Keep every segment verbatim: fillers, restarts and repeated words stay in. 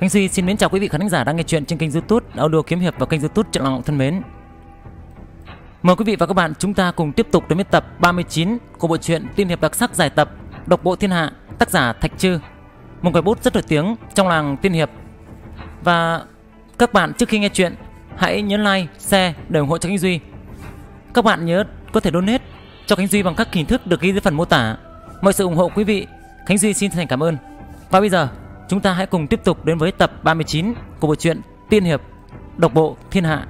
Khánh Duy xin mến chào quý vị khán giả đang nghe chuyện trên kênh YouTube Audio Kiếm Hiệp và kênh YouTube Chợ Làng Thân Mến. Mời quý vị và các bạn chúng ta cùng tiếp tục đến với tập ba mươi chín của bộ truyện Tiên Hiệp Đặc Sắc giải tập Độc Bộ Thiên Hạ, tác giả Thạch Trư, một người bút rất nổi tiếng trong làng tiên hiệp. Và các bạn trước khi nghe chuyện hãy nhấn like, share để ủng hộ cho Khánh Duy. Các bạn nhớ có thể donate cho Khánh Duy bằng các hình thức được ghi dưới phần mô tả. Mọi sự ủng hộ quý vị, Khánh Duy xin thành cảm ơn. Và bây giờ chúng ta hãy cùng tiếp tục đến với tập ba mươi chín của bộ truyện Tiên Hiệp Độc Bộ Thiên Hạ.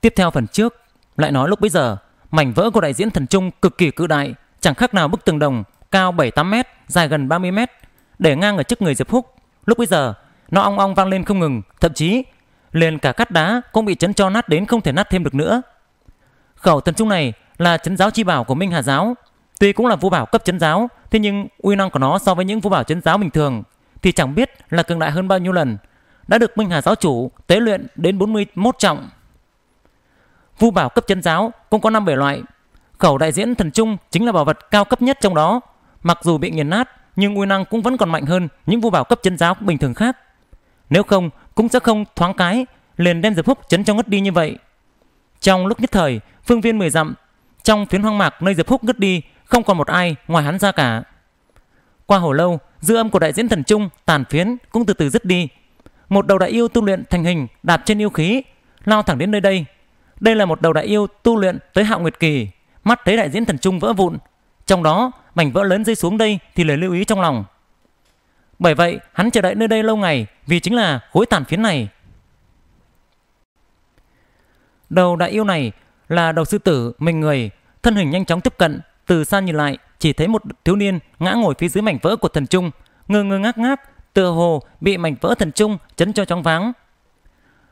Tiếp theo phần trước, lại nói lúc bấy giờ, mảnh vỡ của đại diễn thần trung cực kỳ cự đại, chẳng khác nào bức tường đồng cao bảy tám mét, dài gần ba mươi mét, để ngang ở trước người Diệp Phúc. Lúc bấy giờ, nó ong ong vang lên không ngừng, thậm chí liền cả cát đá cũng bị chấn cho nát đến không thể nát thêm được nữa. Khẩu thần trung này là chấn giáo chi bảo của Minh Hà giáo, tuy cũng là vũ bảo cấp chấn giáo, thế nhưng uy năng của nó so với những vũ bảo chấn giáo bình thường thì chẳng biết là cường đại hơn bao nhiêu lần, đã được Minh Hà giáo chủ tế luyện đến bốn mươi mốt trọng. Vũ bảo cấp chân giáo cũng có năm bảy loại. Khẩu đại diễn thần trung chính là bảo vật cao cấp nhất trong đó. Mặc dù bị nghiền nát nhưng uy năng cũng vẫn còn mạnh hơn những vũ bảo cấp chân giáo bình thường khác. Nếu không cũng sẽ không thoáng cái liền đem Diệp Phúc chấn cho ngất đi như vậy. Trong lúc nhất thời phương viên mười dặm, trong phiến hoang mạc nơi Diệp Phúc ngất đi không còn một ai ngoài hắn ra cả. Qua hồi lâu, dư âm của đại diễn thần trung tàn phiến cũng từ từ dứt đi. Một đầu đại yêu tu luyện thành hình đạp trên yêu khí lao thẳng đến nơi đây. Đây là một đầu đại yêu tu luyện tới hạo nguyệt kỳ, mắt thấy đại diễn thần trung vỡ vụn, trong đó mảnh vỡ lớn rơi xuống đây thì lời lưu ý trong lòng. Bởi vậy hắn chờ đợi nơi đây lâu ngày vì chính là khối tàn phiến này. Đầu đại yêu này là đầu sư tử mình người, thân hình nhanh chóng tiếp cận, từ xa nhìn lại chỉ thấy một thiếu niên ngã ngồi phía dưới mảnh vỡ của thần trung, ngơ ngơ ngác ngác, tựa hồ bị mảnh vỡ thần trung chấn cho choáng váng.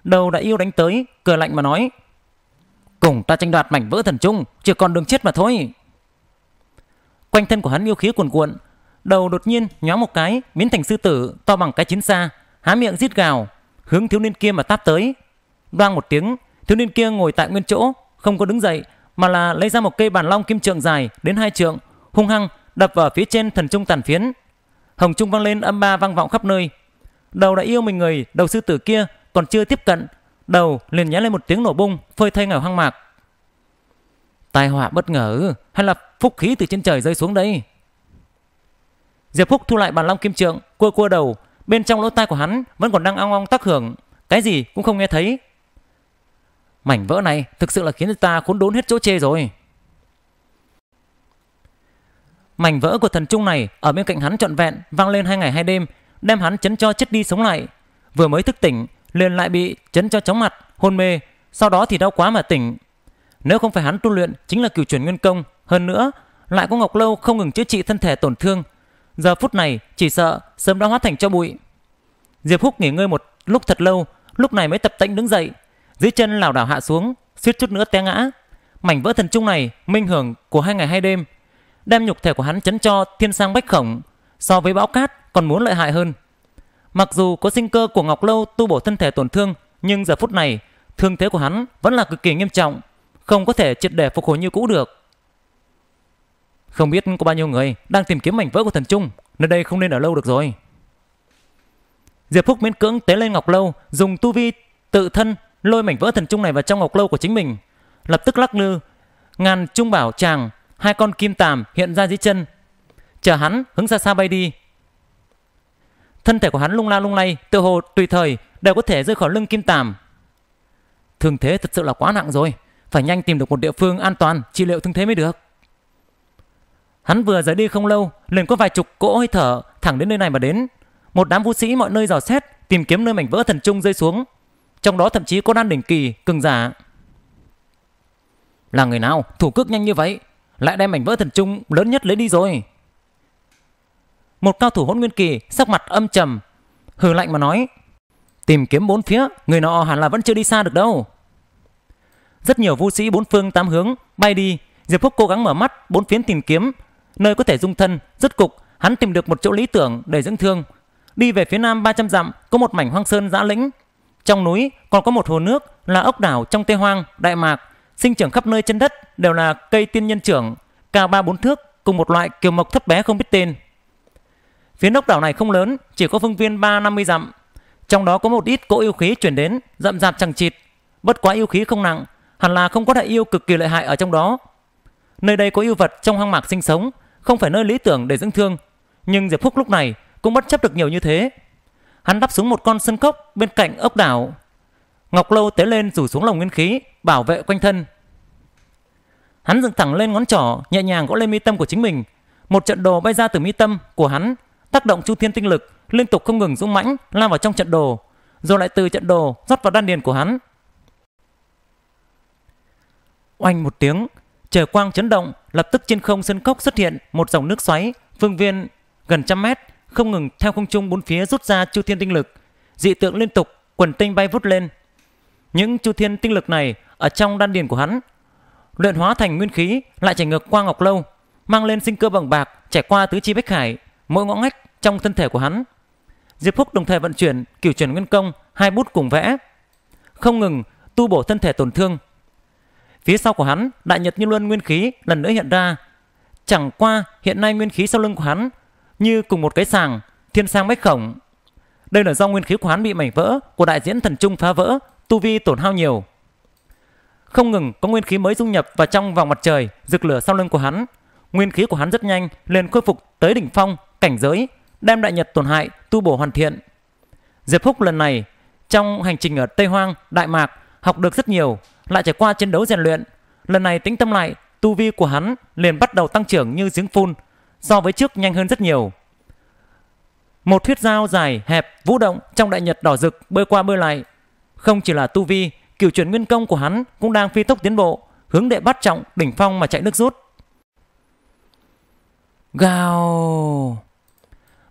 Đầu đại yêu đánh tới, cười lạnh mà nói: cùng ta tranh đoạt mảnh vỡ thần trung, chỉ còn đường chết mà thôi. Quanh thân của hắn yêu khí cuồn cuộn, đầu đột nhiên nhoáng một cái biến thành sư tử to bằng cái chiến xa, há miệng rít gào hướng thiếu niên kia mà táp tới. Đoang một tiếng, thiếu niên kia ngồi tại nguyên chỗ không có đứng dậy, mà là lấy ra một cây bàn long kim trượng dài đến hai trượng, hung hăng đập vào phía trên thần trung tàn phiến. Hồng trung vang lên âm ba vang vọng khắp nơi. Đầu đại yêu mình người, đầu sư tử kia còn chưa tiếp cận, đầu liền nhá lên một tiếng nổ bung, phơi thay ngào hoang mạc. Tai họa bất ngờ, hay là phúc khí từ trên trời rơi xuống đây? Diệp Phúc thu lại bàn long kim trượng, cua cua đầu, bên trong lỗ tai của hắn vẫn còn đang ong ong tác hưởng, cái gì cũng không nghe thấy. Mảnh vỡ này thực sự là khiến ta khốn đốn hết chỗ chê rồi. Mảnh vỡ của thần trung này ở bên cạnh hắn trọn vẹn vang lên hai ngày hai đêm, đem hắn chấn cho chết đi sống lại. Vừa mới thức tỉnh liền lại bị chấn cho chóng mặt, hôn mê, sau đó thì đau quá mà tỉnh. Nếu không phải hắn tu luyện chính là cửu chuyển nguyên công, hơn nữa lại có Ngọc Lâu không ngừng chữa trị thân thể tổn thương, giờ phút này chỉ sợ sớm đã hóa thành cho bụi. Diệp Phúc nghỉ ngơi một lúc thật lâu, lúc này mới tập tĩnh đứng dậy, dưới chân lảo đảo hạ xuống, suýt chút nữa té ngã. Mảnh vỡ thần trung này minh hưởng của hai ngày hai đêm, đem nhục thể của hắn chấn cho thiên sang bách khổng, so với bão cát còn muốn lợi hại hơn. Mặc dù có sinh cơ của Ngọc Lâu tu bổ thân thể tổn thương, nhưng giờ phút này thương thế của hắn vẫn là cực kỳ nghiêm trọng, không có thể triệt để phục hồi như cũ được. Không biết có bao nhiêu người đang tìm kiếm mảnh vỡ của thần trung, nơi đây không nên ở lâu được rồi. Diệp Phúc miễn cưỡng tế lên Ngọc Lâu, dùng tu vi tự thân lôi mảnh vỡ thần trung này vào trong Ngọc Lâu của chính mình. Lập tức lắc lư ngàn trung bảo tràng, hai con kim tàm hiện ra dưới chân, chờ hắn hướng xa xa bay đi. Thân thể của hắn lung la lung lay, tựa hồ tùy thời đều có thể rơi khỏi lưng kim tàm. Thương thế thật sự là quá nặng rồi, phải nhanh tìm được một địa phương an toàn trị liệu thương thế mới được. Hắn vừa rời đi không lâu, liền có vài chục cỗ hơi thở thẳng đến nơi này mà đến. Một đám vũ sĩ mọi nơi dò xét, tìm kiếm nơi mảnh vỡ thần trung rơi xuống, trong đó thậm chí có đan đỉnh kỳ cường giả. Là người nào thủ cước nhanh như vậy, lại đem mảnh vỡ thần trung lớn nhất lấy đi rồi? Một cao thủ hỗn nguyên kỳ sắc mặt âm trầm, hừ lạnh mà nói: tìm kiếm bốn phía, người nọ hẳn là vẫn chưa đi xa được đâu. Rất nhiều vũ sĩ bốn phương tám hướng bay đi. Diệp Phúc cố gắng mở mắt bốn phía tìm kiếm nơi có thể dung thân, rốt cục hắn tìm được một chỗ lý tưởng để dưỡng thương. Đi về phía nam ba trăm dặm có một mảnh hoang sơn dã lĩnh, trong núi còn có một hồ nước là ốc đảo trong Tây Hoang, Đại Mạc, sinh trưởng khắp nơi trên đất đều là cây tiên nhân trưởng, cao ba bốn thước cùng một loại kiều mộc thấp bé không biết tên. Phía ốc đảo này không lớn, chỉ có phương viên ba năm mươi dặm, trong đó có một ít cỗ yêu khí chuyển đến, rậm rạp chằng chịt. Bất quá yêu khí không nặng, hẳn là không có đại yêu cực kỳ lợi hại ở trong đó. Nơi đây có yêu vật trong hoang mạc sinh sống, không phải nơi lý tưởng để dưỡng thương, nhưng Diệp Phúc lúc này cũng bất chấp được nhiều như thế. Hắn đắp xuống một con sơn cốc bên cạnh ốc đảo, ngọc lâu tế lên rủ xuống lồng nguyên khí bảo vệ quanh thân. Hắn dựng thẳng lên ngón trỏ, nhẹ nhàng gõ lên mi tâm của chính mình. Một trận đồ bay ra từ mi tâm của hắn, tác động chu thiên tinh lực liên tục không ngừng dũng mãnh lao vào trong trận đồ, rồi lại từ trận đồ rót vào đan điền của hắn. Oanh một tiếng, trời quang chấn động, lập tức trên không sân cốc xuất hiện một dòng nước xoáy phương viên gần trăm mét, không ngừng theo không trung bốn phía rút ra chu thiên tinh lực. Dị tượng liên tục, quần tinh bay vút lên. Những chu thiên tinh lực này ở trong đan điền của hắn luyện hóa thành nguyên khí, lại chảy ngược qua ngọc lâu, mang lên sinh cơ bằng bạc, trải qua tứ chi bách hải, mỗi ngõ ngách trong thân thể của hắn. Diệp Phúc đồng thời vận chuyển Cửu Chuyển Nguyên Công, hai bút cùng vẽ, không ngừng tu bổ thân thể tổn thương. Phía sau của hắn, đại nhật như luân nguyên khí lần nữa hiện ra. Chẳng qua hiện nay nguyên khí sau lưng của hắn như cùng một cái sàng, thiên sang bách khổng. Đây là do nguyên khí của hắn bị mảnh vỡ của đại diễn thần trung phá vỡ, tu vi tổn hao nhiều. Không ngừng có nguyên khí mới dung nhập vào trong vòng mặt trời rực lửa sau lưng của hắn. Nguyên khí của hắn rất nhanh liền khôi phục tới đỉnh phong cảnh giới, đem đại nhật tổn hại tu bổ hoàn thiện. Diệp Phúc lần này trong hành trình ở Tây Hoang, Đại Mạc học được rất nhiều, lại trải qua chiến đấu rèn luyện, lần này tĩnh tâm lại, tu vi của hắn liền bắt đầu tăng trưởng như giếng phun, so với trước nhanh hơn rất nhiều. Một huyết dao dài hẹp vũ động trong đại nhật đỏ rực bơi qua bơi lại. Không chỉ là tu vi, Cửu Chuyển Nguyên Công của hắn cũng đang phi tốc tiến bộ, hướng đệ bát trọng đỉnh phong mà chạy nước rút. Gào!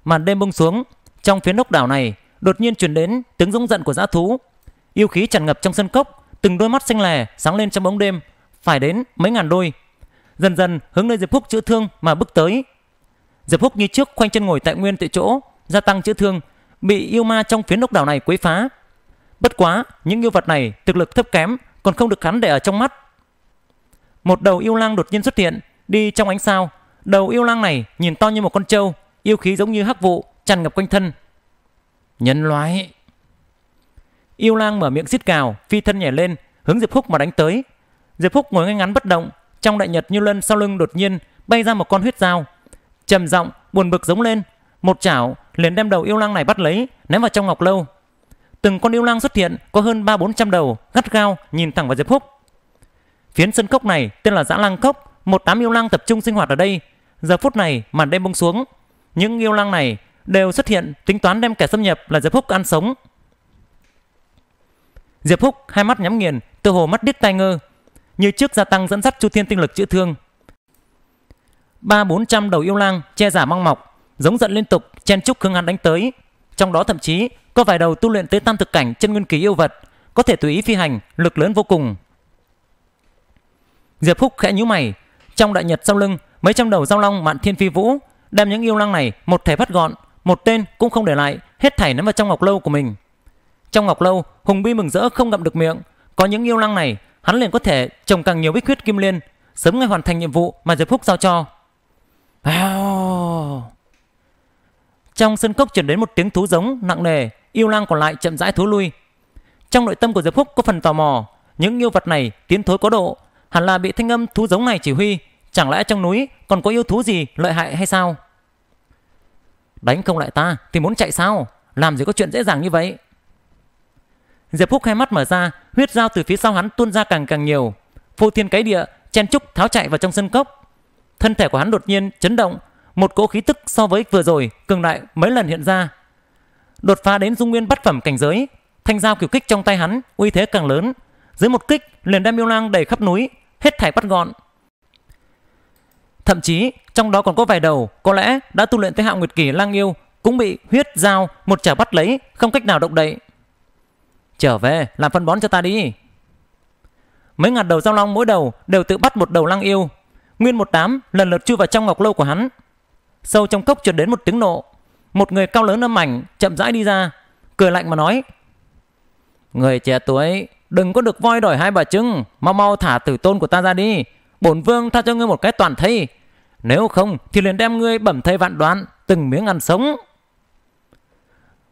Màn đêm buông xuống, trong phiến ốc đảo này đột nhiên truyền đến tiếng rống giận của dã thú. Yêu khí tràn ngập trong sân cốc, từng đôi mắt xanh lè sáng lên trong bóng đêm, phải đến mấy ngàn đôi, dần dần hướng nơi Diệp Phúc chữa thương mà bước tới. Diệp Phúc như trước khoanh chân ngồi tại nguyên tại chỗ, gia tăng chữa thương, bị yêu ma trong phiến ốc đảo này quấy phá. Bất quá, những yêu vật này thực lực thấp kém, còn không được hắn để ở trong mắt. Một đầu yêu lang đột nhiên xuất hiện, đi trong ánh sao. Đầu yêu lang này nhìn to như một con trâu, yêu khí giống như hắc vụ tràn ngập quanh thân. Nhân loại! Yêu lang mở miệng rít gào, phi thân nhảy lên, hướng Diệp Phúc mà đánh tới. Diệp Phúc ngồi ngay ngắn bất động, trong đại nhật như luân sau lưng đột nhiên bay ra một con huyết dao. Trầm giọng buồn bực giống lên, một chảo liền đem đầu yêu lang này bắt lấy, ném vào trong ngọc lâu. Từng con yêu lang xuất hiện có hơn ba bốn trăm đầu, gắt gao nhìn thẳng vào Diệp Phúc. Phiến sân cốc này tên là Dã Lang Cốc, một đám yêu lang tập trung sinh hoạt ở đây. Giờ phút này màn đêm buông xuống, những yêu lang này đều xuất hiện tính toán đem kẻ xâm nhập là Diệp Phúc ăn sống. Diệp Phúc hai mắt nhắm nghiền, tựa hồ mắt điếc tai ngơ, như trước gia tăng dẫn dắt chu thiên tinh lực chữa thương. Ba bốn trăm đầu yêu lang che giả măng mọc, giống giận liên tục chen chúc hướng hắn đánh tới. Trong đó thậm chí có vài đầu tu luyện tới tam thực cảnh chân nguyên kỳ yêu vật, có thể tùy ý phi hành, lực lớn vô cùng. Diệp Phúc khẽ nhíu mày, trong đại nhật sau lưng mấy trăm đầu giao long mạn thiên phi vũ, đem những yêu lang này một thể bắt gọn, một tên cũng không để lại, hết thảy ném vào trong ngọc lâu của mình. Trong ngọc lâu, Hùng Bi mừng rỡ không ngậm được miệng, có những yêu lang này hắn liền có thể trồng càng nhiều bích huyết kim liên, sớm ngày hoàn thành nhiệm vụ mà Diệp Phúc giao cho. Wow. Trong sân cốc chuyển đến một tiếng thú giống nặng nề, yêu lang còn lại chậm rãi thối lui. Trong nội tâm của Diệp Phúc có phần tò mò, những yêu vật này tiến thối có độ, hẳn là bị thanh âm thú giống này chỉ huy, chẳng lẽ trong núi còn có yêu thú gì lợi hại hay sao? Đánh không lại ta thì muốn chạy sao? Làm gì có chuyện dễ dàng như vậy. Diệp Phúc hai mắt mở ra, huyết dao từ phía sau hắn tuôn ra càng càng nhiều, phô thiên cái địa chen chúc tháo chạy vào trong sân cốc. Thân thể của hắn đột nhiên chấn động, một cỗ khí tức so với vừa rồi cường đại mấy lần hiện ra. Đột phá đến dung nguyên bát phẩm cảnh giới, thanh dao kiểu kích trong tay hắn uy thế càng lớn, dưới một kích liền đem yêu lang đầy khắp núi hết thảy bắt gọn. Thậm chí trong đó còn có vài đầu có lẽ đã tu luyện tới hạo nguyệt kỳ lang yêu cũng bị huyết dao một chảo bắt lấy, không cách nào động đậy. Trở về làm phân bón cho ta đi. Mấy ngàn đầu giao long mỗi đầu đều tự bắt một đầu lang yêu, nguyên một đám lần lượt chui vào trong ngọc lâu của hắn. Sâu trong cốc truyền đến một tiếng nộ, Một người cao lớn âm ảnh chậm rãi đi ra, cười lạnh mà nói: Người trẻ tuổi, đừng có được voi đòi hai bà trưng, mau mau thả tử tôn của ta ra đi. Bổn vương tha cho ngươi một cái toàn thây, nếu không thì liền đem ngươi bẩm thây vạn đoạn, từng miếng ăn sống.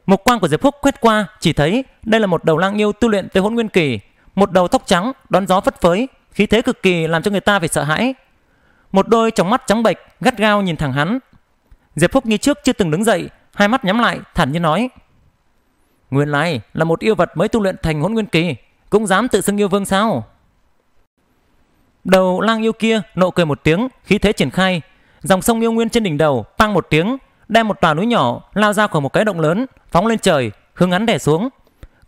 Mục quang của Diệp Phúc quét qua, chỉ thấy đây là một đầu lang yêu tu luyện tới hỗn nguyên kỳ, một đầu tóc trắng đón gió phất phới, khí thế cực kỳ làm cho người ta phải sợ hãi. Một đôi tròng mắt trắng bệch gắt gao nhìn thẳng hắn. Diệp Phúc như trước chưa từng đứng dậy, hai mắt nhắm lại, thản nhiên nói: Nguyên lai là một yêu vật mới tu luyện thành hỗn nguyên kỳ, cũng dám tự xưng yêu vương sao? Đầu lang yêu kia nộ cười một tiếng, khí thế triển khai, dòng sông yêu nguyên trên đỉnh đầu pang một tiếng, đem một tòa núi nhỏ lao ra khỏi một cái động lớn, phóng lên trời, hướng hắn đè xuống.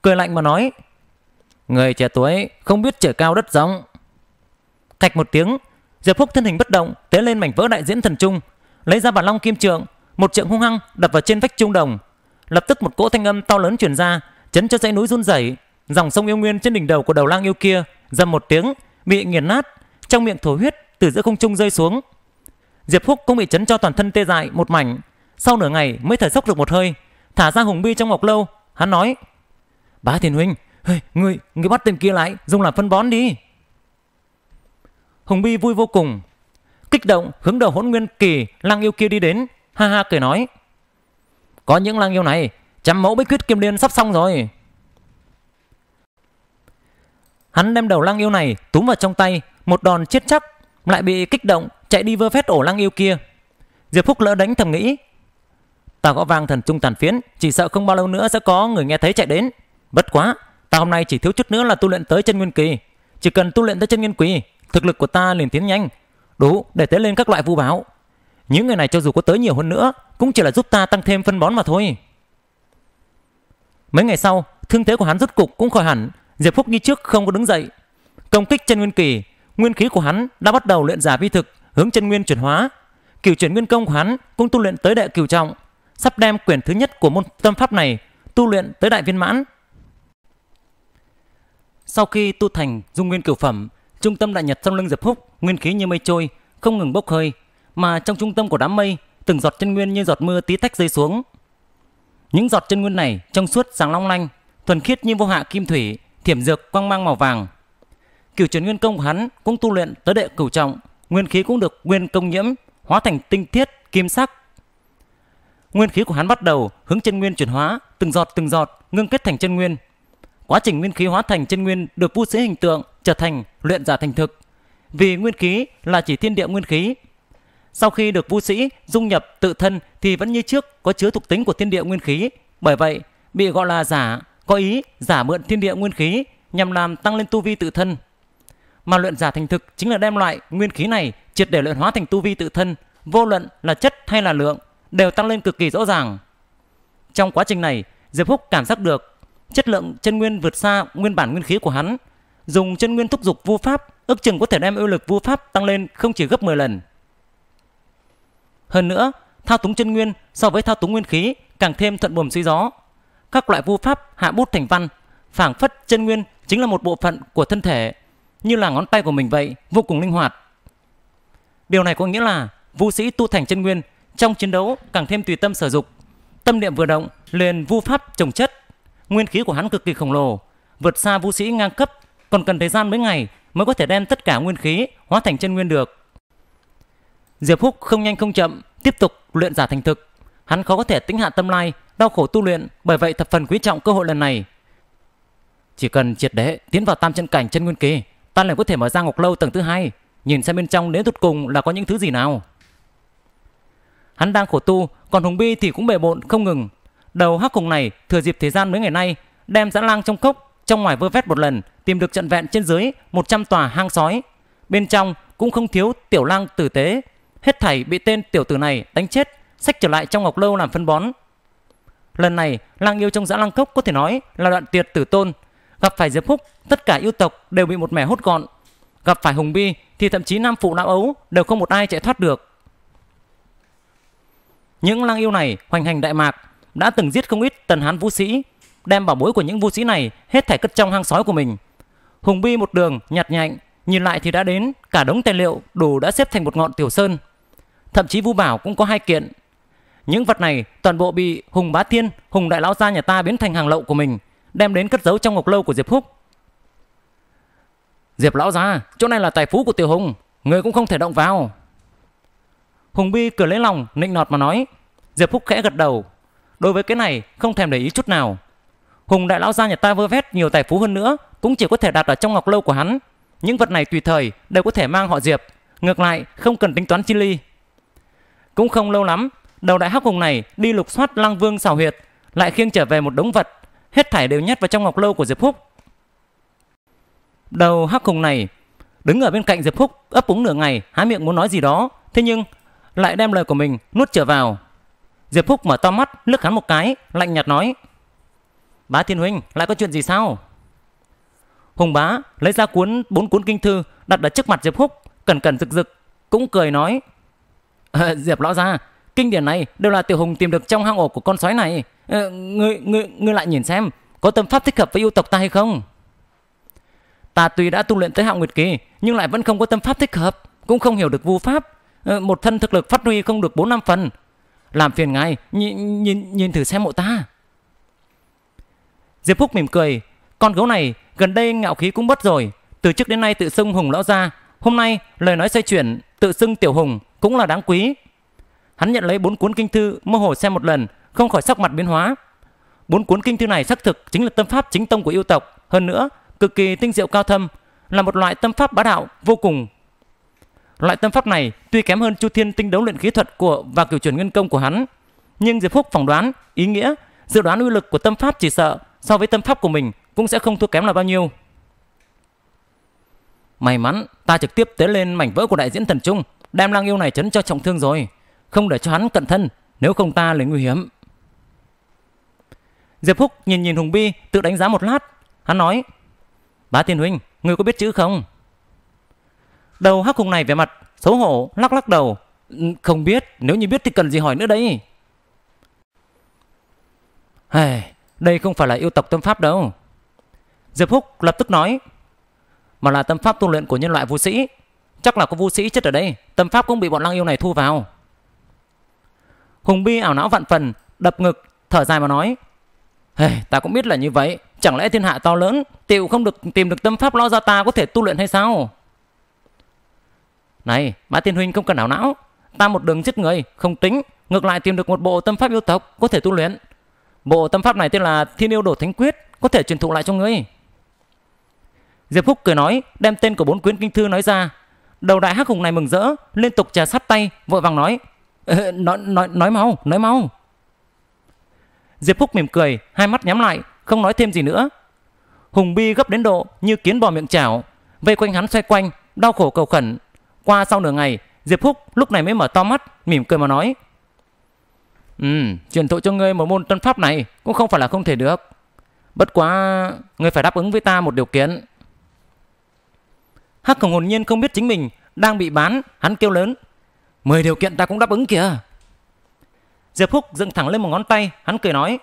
Cười lạnh mà nói: Người trẻ tuổi không biết trời cao đất rộng. Thạch một tiếng, Diệp Phúc thân hình bất động, tế lên mảnh vỡ đại diễn thần trung, lấy ra bản long kim trượng, một trượng hung hăng đập vào trên vách trung đồng. Lập tức một cỗ thanh âm to lớn truyền ra, chấn cho dãy núi run rẩy. Dòng sông yêu nguyên trên đỉnh đầu của đầu lang yêu kia dầm một tiếng, bị nghiền nát, trong miệng thổ huyết từ giữa không trung rơi xuống. Diệp Phúc cũng bị chấn cho toàn thân tê dại một mảnh, sau nửa ngày mới thở dốc được một hơi, thả ra hùng bi trong ngọc lâu. Hắn nói: Bá Thiên huynh, ngươi ngươi bắt tên kia lại, dùng làm phân bón đi. Hùng bi vui vô cùng, kích động hướng đầu hỗn nguyên kỳ lang yêu kia đi đến, ha ha cười nói: Có những lang yêu này, trăm mẫu bích quyết kim liên sắp xong rồi. Hắn đem đầu lang yêu này túm vào trong tay, một đòn chết chắc, lại bị kích động chạy đi vơ phét ổ lang yêu kia. Diệp Phúc lỡ đánh thầm nghĩ: Ta gõ vang thần trung tàn phiến, chỉ sợ không bao lâu nữa sẽ có người nghe thấy chạy đến. Bất quá, ta hôm nay chỉ thiếu chút nữa là tu luyện tới chân nguyên kỳ, chỉ cần tu luyện tới chân nguyên kỳ, thực lực của ta liền tiến nhanh, đủ để tế lên các loại vũ báo. Những người này cho dù có tới nhiều hơn nữa, cũng chỉ là giúp ta tăng thêm phân bón mà thôi. Mấy ngày sau, thương thế của hắn rút cục cũng khỏi hẳn. Diệp Phúc như trước không có đứng dậy, công kích chân nguyên kỳ, nguyên khí của hắn đã bắt đầu luyện giả vi thực, hướng chân nguyên chuyển hóa. Cửu chuyển nguyên công của hắn cũng tu luyện tới đệ cửu trọng, sắp đem quyển thứ nhất của môn tâm pháp này tu luyện tới đại viên mãn. Sau khi tu thành dung nguyên cửu phẩm, trung tâm đại nhật trong lưng Diệp Phúc nguyên khí như mây trôi, không ngừng bốc hơi, mà trong trung tâm của đám mây, từng giọt chân nguyên như giọt mưa tí tách rơi xuống. Những giọt chân nguyên này trong suốt sáng long lanh, thuần khiết như vô hạ kim thủy, thiểm dược quang mang màu vàng. Cửu chuyển nguyên công của hắn cũng tu luyện tới đệ cửu trọng, nguyên khí cũng được nguyên công nhiễm, hóa thành tinh thiết kim sắc. Nguyên khí của hắn bắt đầu hướng chân nguyên chuyển hóa, từng giọt từng giọt ngưng kết thành chân nguyên. Quá trình nguyên khí hóa thành chân nguyên được vu sĩ hình tượng, trở thành luyện giả thành thực. Vì nguyên khí là chỉ thiên địa nguyên khí, sau khi được vu sĩ dung nhập tự thân thì vẫn như trước có chứa thuộc tính của thiên địa nguyên khí, bởi vậy bị gọi là giả, có ý giả mượn thiên địa nguyên khí nhằm làm tăng lên tu vi tự thân. Mà luyện giả thành thực chính là đem loại nguyên khí này triệt để luyện hóa thành tu vi tự thân, vô luận là chất hay là lượng đều tăng lên cực kỳ rõ ràng. Trong quá trình này, Diệp Phúc cảm giác được chất lượng chân nguyên vượt xa nguyên bản nguyên khí của hắn. Dùng chân nguyên thúc dục vu pháp, ước chừng có thể đem uy lực vu pháp tăng lên không chỉ gấp mười lần. Hơn nữa, thao túng chân nguyên so với thao túng nguyên khí càng thêm thuận buồm xuôi gió. Các loại vu pháp hạ bút thành văn, phảng phất chân nguyên chính là một bộ phận của thân thể, như là ngón tay của mình vậy, vô cùng linh hoạt. Điều này có nghĩa là vu sĩ tu thành chân nguyên, trong chiến đấu càng thêm tùy tâm sở dục, tâm niệm vừa động liền vu pháp trồng chất. Nguyên khí của hắn cực kỳ khổng lồ, vượt xa vu sĩ ngang cấp, còn cần thời gian mấy ngày mới có thể đem tất cả nguyên khí hóa thành chân nguyên được. Diệp Phúc không nhanh không chậm tiếp tục luyện giả thành thực. Hắn khó có thể tĩnh hạ tâm lai, đau khổ tu luyện, bởi vậy thập phần quý trọng cơ hội lần này. Chỉ cần triệt để tiến vào tam chân cảnh chân nguyên kỳ, ta lại có thể mở ra ngọc lâu tầng thứ hai, nhìn xem bên trong đến tột cùng là có những thứ gì nào. Hắn đang khổ tu, còn Hùng Bi thì cũng bề bộn không ngừng. Đầu hắc hùng này thừa dịp thời gian mấy ngày nay, đem dã lang trong cốc trong ngoài vơ vét một lần, tìm được trọn vẹn trên dưới một trăm tòa hang sói. Bên trong cũng không thiếu tiểu lang tử tế, hết thảy bị tên tiểu tử này đánh chết, xách trở lại trong ngọc lâu làm phân bón. Lần này lang yêu trong dã lang cốc có thể nói là đoạn tuyệt tử tôn. Gặp phải Diệp Phúc, tất cả yêu tộc đều bị một mẻ hút gọn. Gặp phải Hùng Bi thì thậm chí nam phụ lão ấu đều không một ai chạy thoát được. Những lang yêu này hoành hành đại mạc, đã từng giết không ít tần hán vũ sĩ, đem bảo bối của những vũ sĩ này hết thảy cất trong hang sói của mình. Hùng Bi một đường nhặt nhạnh, nhìn lại thì đã đến cả đống tài liệu đồ đã xếp thành một ngọn tiểu sơn. Thậm chí vũ bảo cũng có hai kiện. Những vật này toàn bộ bị Hùng Bá Thiên, Hùng đại lão gia nhà ta biến thành hàng lậu của mình, đem đến cất giấu trong ngọc lâu của Diệp Phúc. Diệp lão gia, chỗ này là tài phú của tiểu Hùng, người cũng không thể động vào. Hùng Bi cười lấy lòng, nịnh nọt mà nói. Diệp Phúc khẽ gật đầu, đối với cái này không thèm để ý chút nào. Hùng đại lão gia nhà ta vơ vét nhiều tài phú hơn nữa cũng chỉ có thể đặt ở trong ngọc lâu của hắn. Những vật này tùy thời đều có thể mang họ Diệp, ngược lại không cần tính toán chi ly. Cũng không lâu lắm, đầu đại hắc hùng này đi lục soát Lang Vương xào huyệt, lại khiêng trở về một đống vật, hết thảy đều nhét vào trong ngọc lâu của Diệp Phúc. Đầu hắc hùng này đứng ở bên cạnh Diệp Phúc ấp úng nửa ngày, há miệng muốn nói gì đó, thế nhưng lại đem lời của mình nuốt trở vào. Diệp Phúc mở to mắt liếc hắn một cái, lạnh nhạt nói: Bá Thiên huynh, lại có chuyện gì sao? Hùng Bá lấy ra cuốn bốn cuốn kinh thư đặt ở trước mặt Diệp Phúc, cẩn cẩn rực rực, cũng cười nói: à, Diệp lão gia, kinh điển này đều là tiểu Hùng tìm được trong hang ổ của con sói này. À, ngươi ngươi ngươi lại nhìn xem, có tâm pháp thích hợp với yêu tộc ta hay không? Ta tuy đã tu luyện tới hạo nguyệt kỳ, nhưng lại vẫn không có tâm pháp thích hợp, cũng không hiểu được vu pháp, à, một thân thực lực phát huy không được bốn năm phần. Làm phiền ngài nhìn nhìn nhìn thử xem mộ ta. Diệp Phúc mỉm cười, con gấu này gần đây ngạo khí cũng bớt rồi, từ trước đến nay tự xưng Hùng lão gia, hôm nay lời nói xoay chuyển tự xưng tiểu Hùng cũng là đáng quý. Hắn nhận lấy bốn cuốn kinh thư mơ hồ xem một lần, không khỏi sắc mặt biến hóa. Bốn cuốn kinh thư này xác thực chính là tâm pháp chính tông của yêu tộc, hơn nữa cực kỳ tinh diệu cao thâm, là một loại tâm pháp bá đạo vô cùng. Loại tâm pháp này tuy kém hơn Chu Thiên Tinh Đấu luyện khí thuật của và Cửu Chuyển Nguyên Công của hắn, nhưng Diệp Phúc phỏng đoán, ý nghĩa, dự đoán uy lực của tâm pháp chỉ sợ so với tâm pháp của mình cũng sẽ không thua kém là bao nhiêu. May mắn ta trực tiếp tế lên mảnh vỡ của đại diễn thần trung, đem lang yêu này chấn cho trọng thương rồi, không để cho hắn cận thân, nếu không ta lấy nguy hiểm. Diệp Phúc nhìn nhìn Hùng Bi, tự đánh giá một lát, hắn nói: Bá Thiên huynh, ngươi có biết chữ không? Đầu hắc hùng này vẻ mặt xấu hổ lắc lắc đầu, không biết, nếu như biết thì cần gì hỏi nữa đấy. Hey, đây không phải là yêu tộc tâm pháp đâu. Diệp Phúc lập tức nói, mà là tâm pháp tu luyện của nhân loại vũ sĩ. Chắc là có vũ sĩ chết ở đây, tâm pháp cũng bị bọn lang yêu này thu vào. Hùng Bi ảo não vạn phần, đập ngực, thở dài mà nói: hey, ta cũng biết là như vậy, chẳng lẽ thiên hạ to lớn, tiểu không được tìm được tâm pháp lão gia ta có thể tu luyện hay sao? Này, Bá Thiên huynh không cần ảo não, ta một đường giết người không tính, ngược lại tìm được một bộ tâm pháp yêu tộc có thể tu luyện. Bộ tâm pháp này tên là Thiên Yêu Đổ Thánh Quyết, có thể truyền thụ lại cho ngươi. Diệp Phúc cười nói, đem tên của bốn quyển kinh thư nói ra. Đầu đại hắc hùng này mừng rỡ, liên tục trà sát tay, vội vàng nói: nói nói nói mau, nói mau. Diệp Phúc mỉm cười, hai mắt nhắm lại, không nói thêm gì nữa. Hùng Bi gấp đến độ như kiến bò miệng chảo, vây quanh hắn xoay quanh, đau khổ cầu khẩn. Qua sau nửa ngày, Diệp Phúc lúc này mới mở to mắt, mỉm cười mà nói: Ừ, truyền thụ cho ngươi một môn tân pháp này cũng không phải là không thể được. Bất quá, ngươi phải đáp ứng với ta một điều kiện. Hắc Hùng hồn nhiên không biết chính mình đang bị bán, hắn kêu lớn: Mười điều kiện ta cũng đáp ứng kìa. Diệp Phúc dựng thẳng lên một ngón tay, hắn cười nói: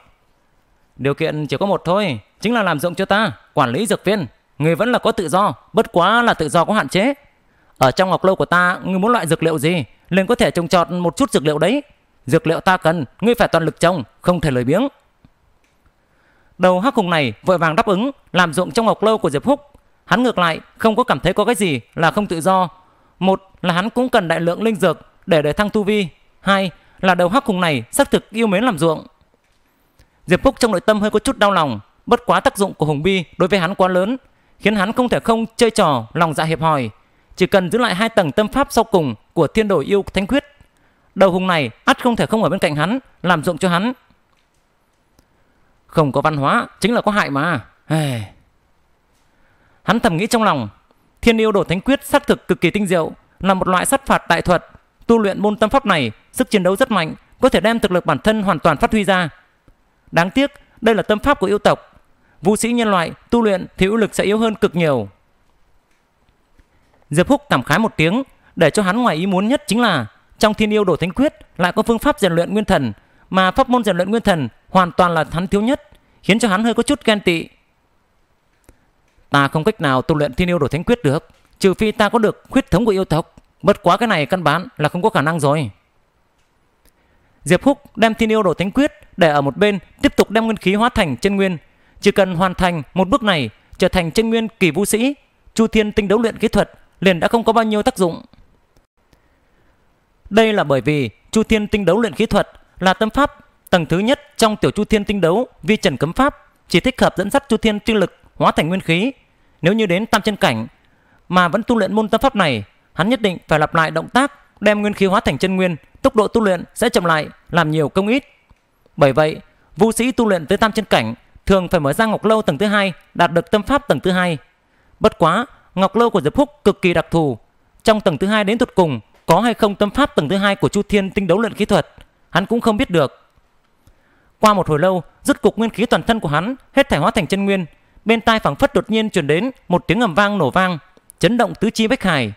Điều kiện chỉ có một thôi, chính là làm rộng cho ta, quản lý dược viên. Ngươi vẫn là có tự do, bất quá là tự do có hạn chế. Ở trong ngọc lâu của ta, ngươi muốn loại dược liệu gì, liền có thể trồng trọt một chút dược liệu đấy. Dược liệu ta cần, ngươi phải toàn lực trồng, không thể lười biếng. Đầu hắc hùng này vội vàng đáp ứng, làm ruộng trong ngọc lâu của Diệp Phúc. Hắn ngược lại không có cảm thấy có cái gì là không tự do. Một là hắn cũng cần đại lượng linh dược để để thăng tu vi. Hai là đầu hắc hùng này xác thực yêu mến làm ruộng. Diệp Phúc trong nội tâm hơi có chút đau lòng, bất quá tác dụng của Hùng Bi đối với hắn quá lớn, khiến hắn không thể không chơi trò lòng dạ hiệp hòi. Chỉ cần giữ lại hai tầng tâm pháp sau cùng của Thiên Đổi Yêu Thánh Quyết, đầu hùng này ắt không thể không ở bên cạnh hắn, làm ruộng cho hắn. Không có văn hóa chính là có hại mà. Hey. Hắn thầm nghĩ trong lòng, Thiên Yêu Đổ Thánh Quyết xác thực cực kỳ tinh diệu, là một loại sát phạt đại thuật. Tu luyện môn tâm pháp này, sức chiến đấu rất mạnh, có thể đem thực lực bản thân hoàn toàn phát huy ra. Đáng tiếc, đây là tâm pháp của yêu tộc, vũ sĩ nhân loại tu luyện thì uy lực sẽ yếu hơn cực nhiều. Diệp Phúc cảm khái một tiếng, để cho hắn ngoài ý muốn nhất chính là trong Thiên Yêu Đổ Thánh Quyết lại có phương pháp rèn luyện nguyên thần, mà pháp môn rèn luyện nguyên thần hoàn toàn là hắn thiếu nhất, khiến cho hắn hơi có chút ghen tị. Ta không cách nào tu luyện Thiên Yêu Đổ Thánh Quyết được, trừ phi ta có được huyết thống của yêu tộc, bất quá cái này căn bản là không có khả năng rồi. Diệp Phúc đem Thiên Yêu Đổ Thánh Quyết để ở một bên, tiếp tục đem nguyên khí hóa thành chân nguyên. Chỉ cần hoàn thành một bước này, trở thành chân nguyên kỳ vũ sĩ, Chu Thiên Tinh Đấu luyện kỹ thuật liền đã không có bao nhiêu tác dụng. Đây là bởi vì Chu Thiên Tinh Đấu luyện kỹ thuật là tâm pháp tầng thứ nhất trong tiểu Chu Thiên Tinh Đấu vi trần cấm pháp, chỉ thích hợp dẫn dắt Chu Thiên tinh lực hóa thành nguyên khí. Nếu như đến tam chân cảnh mà vẫn tu luyện môn tâm pháp này, hắn nhất định phải lặp lại động tác đem nguyên khí hóa thành chân nguyên, tốc độ tu luyện sẽ chậm lại, làm nhiều công ít. Bởi vậy, vũ sĩ tu luyện tới tam chân cảnh thường phải mở ra ngọc lâu tầng thứ hai, đạt được tâm pháp tầng thứ hai. Bất quá, ngọc lâu của Diệp Phúc cực kỳ đặc thù, trong tầng thứ hai đến tột cùng có hay không tâm pháp tầng thứ hai của Chu Thiên Tinh Đấu luyện kỹ thuật, hắn cũng không biết được. Qua một hồi lâu, rốt cục nguyên khí toàn thân của hắn hết thảy hóa thành chân nguyên. Bên tai phảng phất đột nhiên truyền đến một tiếng ầm vang nổ vang, chấn động tứ chi bách hải.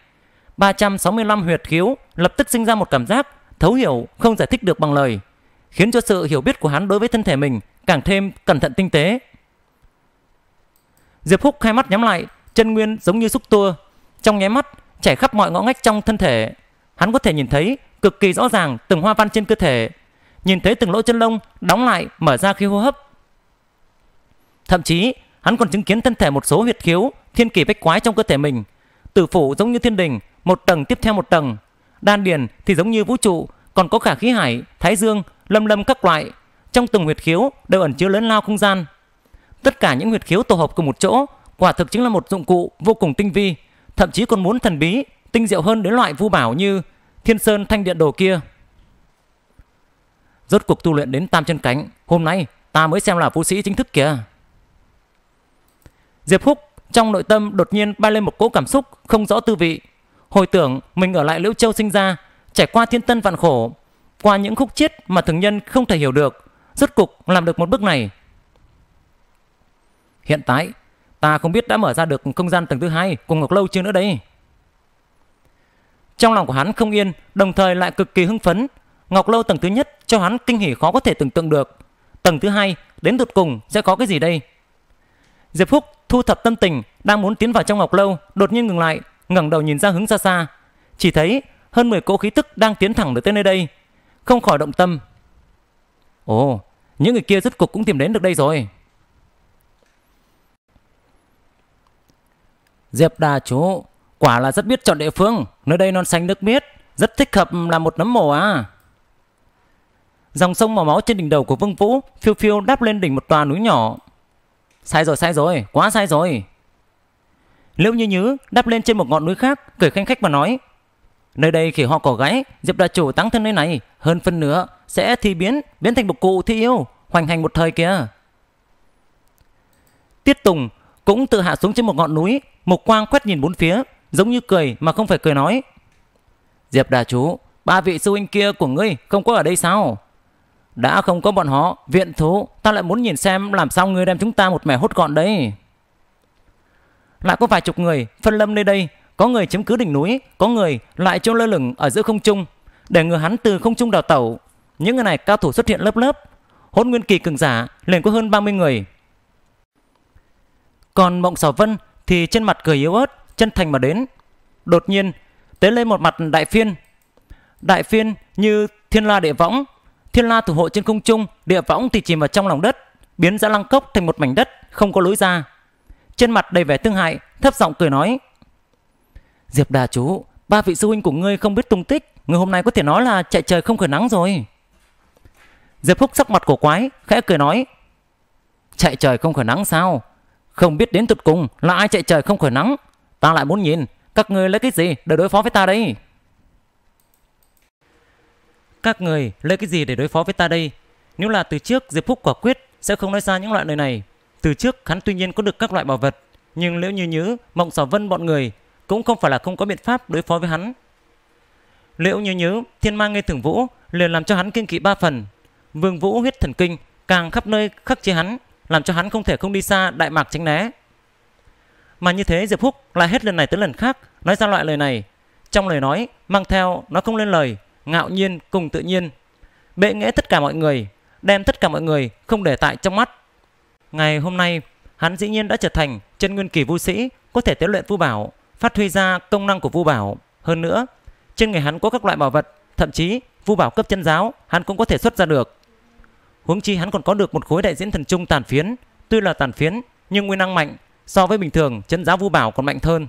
ba trăm sáu mươi lăm huyệt khiếu lập tức sinh ra một cảm giác thấu hiểu không giải thích được bằng lời, khiến cho sự hiểu biết của hắn đối với thân thể mình càng thêm cẩn thận tinh tế. Diệp Phúc hai mắt nhắm lại, chân nguyên giống như xúc tua, trong nháy mắt chảy khắp mọi ngõ ngách trong thân thể. Hắn có thể nhìn thấy cực kỳ rõ ràng từng hoa văn trên cơ thể, nhìn thấy từng lỗ chân lông đóng lại mở ra khi hô hấp. Thậm chí hắn còn chứng kiến thân thể một số huyệt khiếu thiên kỳ bách quái trong cơ thể mình. Tử phủ giống như thiên đình, một tầng tiếp theo một tầng. Đan điền thì giống như vũ trụ, còn có cả khí hải, thái dương, lâm lâm các loại. Trong từng huyệt khiếu đều ẩn chứa lớn lao không gian. Tất cả những huyệt khiếu tổ hợp cùng một chỗ, quả thực chính là một dụng cụ vô cùng tinh vi, thậm chí còn muốn thần bí, tinh diệu hơn đến loại vu bảo như Thiên Sơn Thanh Điện Đồ kia. Rốt cuộc tu luyện đến tam chân cánh, hôm nay ta mới xem là vũ sĩ chính thức kìa. Diệp Phúc trong nội tâm đột nhiên bay lên một cỗ cảm xúc không rõ tư vị. Hồi tưởng mình ở lại Liễu Châu sinh ra, trải qua thiên tân vạn khổ, qua những khúc chiết mà thường nhân không thể hiểu được, rốt cục làm được một bước này. Hiện tại ta không biết đã mở ra được không gian tầng thứ hai của ngọc lâu chưa nữa đấy. Trong lòng của hắn không yên, đồng thời lại cực kỳ hưng phấn. Ngọc lâu tầng thứ nhất cho hắn kinh hỉ khó có thể tưởng tượng được. Tầng thứ hai đến tột cùng sẽ có cái gì đây? Diệp Phúc thu thập tâm tình, đang muốn tiến vào trong ngọc lâu, đột nhiên ngừng lại, ngẩng đầu nhìn ra hướng xa xa, chỉ thấy hơn mười cỗ khí tức đang tiến thẳng đến tới nơi đây, không khỏi động tâm. Ồ, những người kia rốt cục cũng tìm đến được đây rồi. Diệp đà chú quả là rất biết chọn địa phương, nơi đây non xanh nước biếc, rất thích hợp làm một nấm mồ à. Dòng sông màu máu trên đỉnh đầu của Vương Vũ phiêu phiêu đáp lên đỉnh một tòa núi nhỏ. Sai rồi, sai rồi, quá sai rồi. Liễu Như Nhứ đáp lên trên một ngọn núi khác, cười khanh khách mà nói: nơi đây khỉ ho cỏ gáy, Diệp đại chủ táng thân nơi này, hơn phân nửa sẽ thi biến, biến thành một cụ thi yêu, hoành hành một thời kìa. Tiết Tùng cũng tự hạ xuống trên một ngọn núi, mục quang quét nhìn bốn phía, giống như cười mà không phải cười nói: Diệp đà chú, ba vị sư huynh kia của ngươi không có ở đây sao? Đã không có bọn họ viện thú, ta lại muốn nhìn xem làm sao ngươi đem chúng ta một mẻ hốt gọn đấy. Lại có vài chục người phân lâm nơi đây, có người chiếm cứ đỉnh núi, có người lại trôi lơ lửng ở giữa không trung, để ngừa hắn từ không trung đào tẩu. Những người này cao thủ xuất hiện lớp lớp, hôn nguyên kỳ cường giả liền có hơn ba mươi người. Còn Mộng Sở Vân thì trên mặt cười yếu ớt, chân thành mà đến. Đột nhiên tế lên một mặt đại phiên. Đại phiên như thiên la địa võng, thiên la thủ hộ trên không trung, địa võng thì chìm vào trong lòng đất, biến Dã Lang Cốc thành một mảnh đất không có lối ra. Trên mặt đầy vẻ thương hại, thấp giọng cười nói: Diệp đà chú, ba vị sư huynh của ngươi không biết tung tích, ngươi hôm nay có thể nói là chạy trời không khỏi nắng rồi. Diệp Phúc sắc mặt cổ quái, khẽ cười nói: Chạy trời không khỏi nắng sao? Không biết đến tột cùng là ai chạy trời không khỏi nắng, ta lại muốn nhìn các ngươi lấy cái gì để đối phó với ta đây. Các người lấy cái gì để đối phó với ta đây? Nếu là từ trước, Diệp Phúc quả quyết sẽ không nói ra những loại lời này. Từ trước hắn tuy nhiên có được các loại bảo vật, nhưng Liễu Như Nhứ, Mộng Sở Vân bọn người cũng không phải là không có biện pháp đối phó với hắn. Liễu Như Nhứ thiên mang Ngây Thường Vũ liền làm cho hắn kiêng kỵ ba phần. Vương Vũ huyết thần kinh càng khắp nơi khắc chế hắn, làm cho hắn không thể không đi xa đại mạc tránh né. Mà như thế Diệp Phúc lại hết lần này tới lần khác nói ra loại lời này. Trong lời nói mang theo nó không lên lời, ngạo nhiên cùng tự nhiên, bệ nghệ tất cả mọi người, đem tất cả mọi người không để tại trong mắt. Ngày hôm nay hắn dĩ nhiên đã trở thành chân nguyên kỳ vũ sĩ, có thể tế luyện vũ bảo, phát huy ra công năng của vũ bảo. Hơn nữa trên người hắn có các loại bảo vật, thậm chí vu bảo cấp chân giáo hắn cũng có thể xuất ra được. Huống chi hắn còn có được một khối đại diễn thần trung tàn phiến, tuy là tàn phiến nhưng nguyên năng mạnh, so với bình thường chân giáo vu bảo còn mạnh hơn.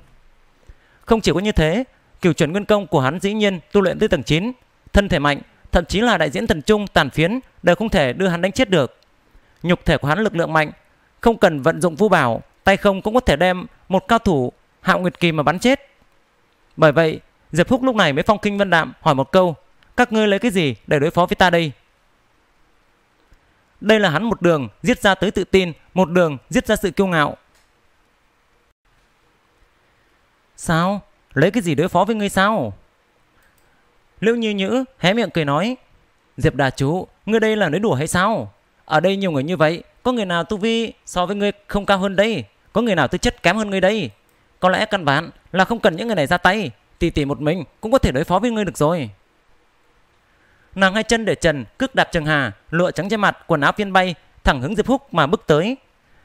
Không chỉ có như thế, cửu chuyển nguyên công của hắn dĩ nhiên tu luyện tới tầng chín, thân thể mạnh, thậm chí là đại diễn thần trung tàn phiến đều không thể đưa hắn đánh chết được. Nhục thể của hắn lực lượng mạnh, không cần vận dụng vu bảo, tay không cũng có thể đem một cao thủ hạo nguyệt kỳ mà bắn chết. Bởi vậy, Diệp Phúc lúc này mới phong kinh vân đạm hỏi một câu: các ngươi lấy cái gì để đối phó với ta đây? Đây là hắn một đường giết ra tới tự tin, một đường giết ra sự kiêu ngạo. Sao? Lấy cái gì đối phó với ngươi sao? Liễu Như Nhữ hé miệng cười nói: Diệp đà chú, ngươi đây là nói đùa hay sao? Ở đây nhiều người như vậy, có người nào tu vi so với ngươi không cao hơn đây? Có người nào tư chất kém hơn ngươi đây? Có lẽ căn bản là không cần những người này ra tay, tỷ tỷ một mình cũng có thể đối phó với ngươi được rồi. Nàng hai chân để trần, cước đạp trường hà, lụa trắng trên mặt, quần áo phiên bay, thẳng hướng Diệp Phúc mà bước tới.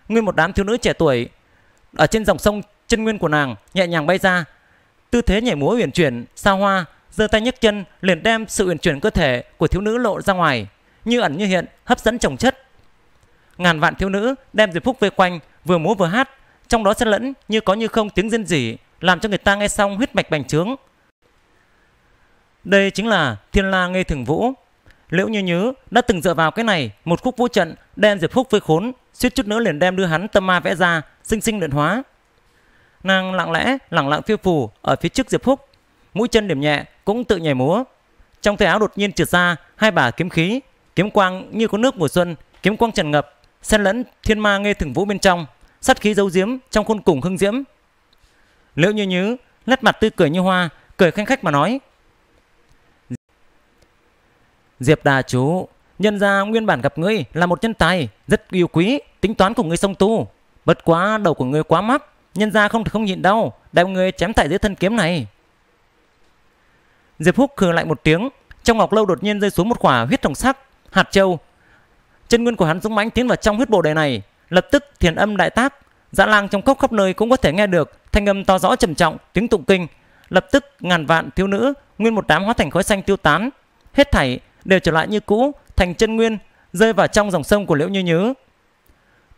Nguyên một đám thiếu nữ trẻ tuổi ở trên dòng sông chân nguyên của nàng nhẹ nhàng bay ra, tư thế nhảy múa uyển chuyển sao hoa, giơ tay nhấc chân liền đem sự uyển chuyển cơ thể của thiếu nữ lộ ra ngoài, như ẩn như hiện, hấp dẫn chồng chất. Ngàn vạn thiếu nữ đem Diệp Phúc vây quanh, vừa múa vừa hát, trong đó xen lẫn như có như không tiếng rên rỉ, làm cho người ta nghe xong huyết mạch bành trướng. Đây chính là Thiên La Nghê Thường Vũ. Liễu Như Nhứ đã từng dựa vào cái này một khúc vũ trận đem Diệp Phúc vây khốn, suýt chút nữa liền đem đưa hắn tâm ma vẽ ra, sinh sinh luyện hóa. Nàng lặng lẽ lẳng lặng phiêu phù ở phía trước Diệp Phúc, mũi chân điểm nhẹ cũng tự nhảy múa. Trong tay áo đột nhiên trượt ra hai bà kiếm khí, kiếm quang như có nước mùa xuân, kiếm quang tràn ngập, xen lẫn Thiên Ma Nghê Thường Vũ bên trong, sát khí giấu diếm trong khuôn cùng hưng diễm. Liễu Như Nhứ nét mặt tươi cười như hoa, cười khanh khách mà nói: Diệp đà chú, nhân ra nguyên bản gặp ngươi là một nhân tài, rất yêu quý, tính toán của ngươi song tu. Bất quá đầu của ngươi quá mắc, nhân ra không thể không nhịn đâu, đem ngươi chém tại dưới thân kiếm này. Diệp Phúc khừ lại một tiếng, trong ngọc lâu đột nhiên rơi xuống một quả huyết hồng sắc hạt châu. Chân nguyên của hắn dũng mãnh tiến vào trong huyết bồ đề này, lập tức thiền âm đại tác, dã lang trong cốc khắp nơi cũng có thể nghe được thanh âm to rõ trầm trọng, tiếng tụng kinh. Lập tức ngàn vạn thiếu nữ nguyên một đám hóa thành khói xanh tiêu tán, hết thảy đều trở lại như cũ, thành chân nguyên rơi vào trong dòng sông của Liễu Như Nhứ.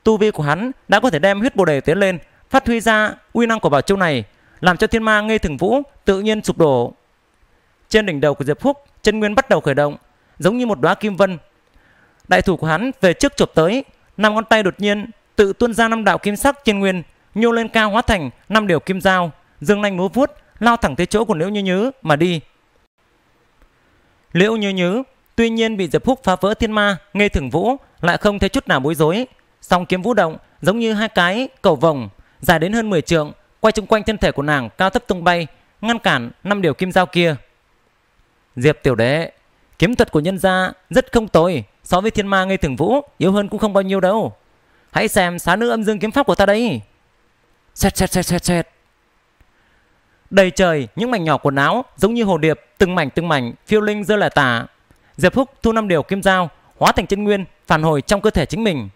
Tu vi của hắn đã có thể đem huyết bồ đề tiến lên, phát huy ra uy năng của bảo châu này, làm cho Thiên Ma Nghê Thường Vũ tự nhiên sụp đổ. Trên đỉnh đầu của Diệp Phúc, chân nguyên bắt đầu khởi động, giống như một đóa kim vân. Đại thủ của hắn về trước chộp tới, năm ngón tay đột nhiên tự tuôn ra năm đạo kim sắc chân nguyên, nhô lên cao hóa thành năm điều kim dao, dương nhanh múa vuốt lao thẳng tới chỗ của Liễu Như Nhứ mà đi. Liễu Như Nhứ tuy nhiên bị Diệp Phúc phá vỡ Thiên Ma Nghê Thường Vũ, lại không thấy chút nào bối rối, song kiếm vũ động giống như hai cái cầu vồng dài đến hơn mười trượng, quay chung quanh thân thể của nàng cao thấp tung bay, ngăn cản năm điều kim dao kia. Diệp tiểu đệ, kiếm thuật của nhân gia rất không tồi, so với Thiên Ma Nghê Thường Vũ yếu hơn cũng không bao nhiêu đâu. Hãy xem xá nữ âm dương kiếm pháp của ta đây. Xẹt xẹt xẹt xẹt xẹt. Đầy trời những mảnh nhỏ quần áo giống như hồ điệp, từng mảnh từng mảnh phiêu linh rơi lả tả. Diệp Phúc thu năm điều kim dao, hóa thành chân nguyên phản hồi trong cơ thể chính mình.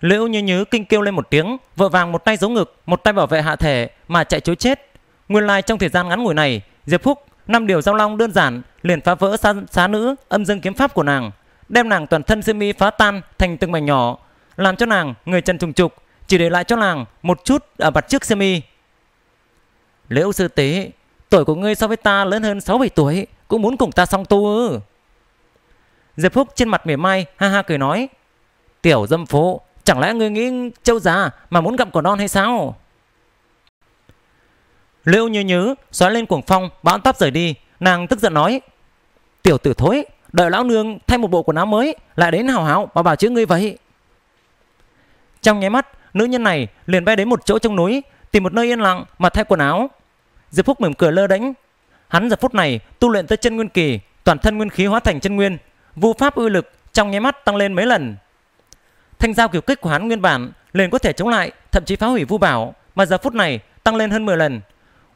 Liễu Như Nhứ kinh kêu lên một tiếng, vội vàng một tay giấu ngực, một tay bảo vệ hạ thể mà chạy trối chết. Nguyên lai trong thời gian ngắn ngủi này, Diệp Phúc năm điều giao long đơn giản liền phá vỡ xá, xá nữ âm dương kiếm pháp của nàng, đem nàng toàn thân sơ mi phá tan thành từng mảnh nhỏ, làm cho nàng người trần trùng trục, chỉ để lại cho nàng một chút ở mặt trước sơ mi. Liễu sư tế, tuổi của ngươi so với ta lớn hơn sáu bảy tuổi, cũng muốn cùng ta song tu ư? Diệp Phúc trên mặt mỉa mai ha ha cười nói: Tiểu dâm phố, chẳng lẽ ngươi nghĩ trâu già mà muốn gặm cỏ non hay sao? Liễu Như Nhứ xóa lên cuồng phong bão táp rời đi, nàng tức giận nói: Tiểu tử thối, đợi lão nương thay một bộ quần áo mới lại đến hào hào mà bảo chữ ngươi vậy. Trong nháy mắt, nữ nhân này liền bay đến một chỗ trong núi, tìm một nơi yên lặng mà thay quần áo. Diệp Phúc mỉm cười lơ đễnh. Hắn giờ phút này tu luyện tới chân nguyên kỳ, toàn thân nguyên khí hóa thành chân nguyên, vu pháp uy lực trong nháy mắt tăng lên mấy lần. Thanh dao kiểu kích của hắn nguyên bản liền có thể chống lại, thậm chí phá hủy vu bảo, mà giờ phút này tăng lên hơn mười lần.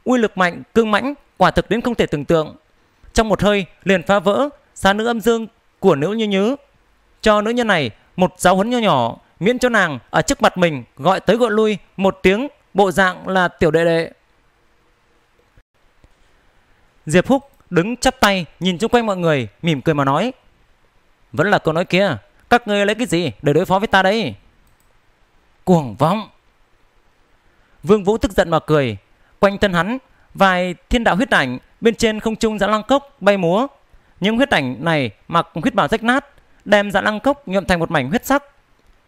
Uy lực mạnh, cương mãnh, quả thực đến không thể tưởng tượng. Trong một hơi liền phá vỡ xá nữ âm dương của Liễu Như Nhứ, cho nữ nhân này một giáo huấn nho nhỏ, miễn cho nàng ở trước mặt mình gọi tới gọi lui một tiếng bộ dạng là tiểu đệ đệ. Diệp Phúc đứng chắp tay nhìn chung quanh mọi người, mỉm cười mà nói: vẫn là câu nói kia, các ngươi lấy cái gì để đối phó với ta đấy? Cuồng vọng! Vương Vũ tức giận mà cười. Quanh thân hắn, vài thiên đạo huyết ảnh bên trên không trung Dã Lang Cốc bay múa. Những huyết ảnh này mặc huyết bào rách nát, đem Dã Lang Cốc nhuộm thành một mảnh huyết sắc.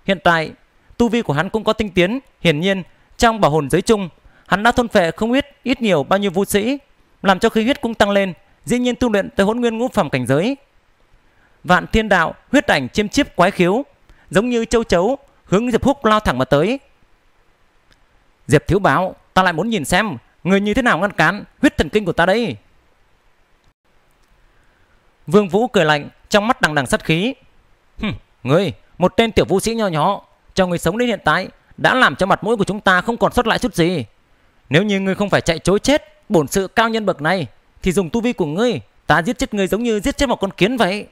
Hiện tại tu vi của hắn cũng có tinh tiến, hiển nhiên trong bảo hồn giới chung hắn đã thôn phệ không ít ít nhiều bao nhiêu vũ sĩ, làm cho khí huyết cũng tăng lên, dĩ nhiên tu luyện tới hỗn nguyên ngũ phẩm cảnh giới. Vạn thiên đạo huyết ảnh chiêm chiếp quái khiếu, giống như châu chấu hướng Diệp Phúc lao thẳng mà tới. Diệp thiếu báo, ta lại muốn nhìn xem người như thế nào ngăn cản huyết thần kinh của ta đấy. Vương Vũ cười lạnh, trong mắt đằng đằng sát khí. Hừm, ngươi, một tên tiểu vũ sĩ nho nhỏ, cho người sống đến hiện tại đã làm cho mặt mũi của chúng ta không còn sót lại chút gì. Nếu như ngươi không phải chạy chối chết bổn sự cao nhân bậc này, thì dùng tu vi của ngươi, ta giết chết ngươi giống như giết chết một con kiến vậy.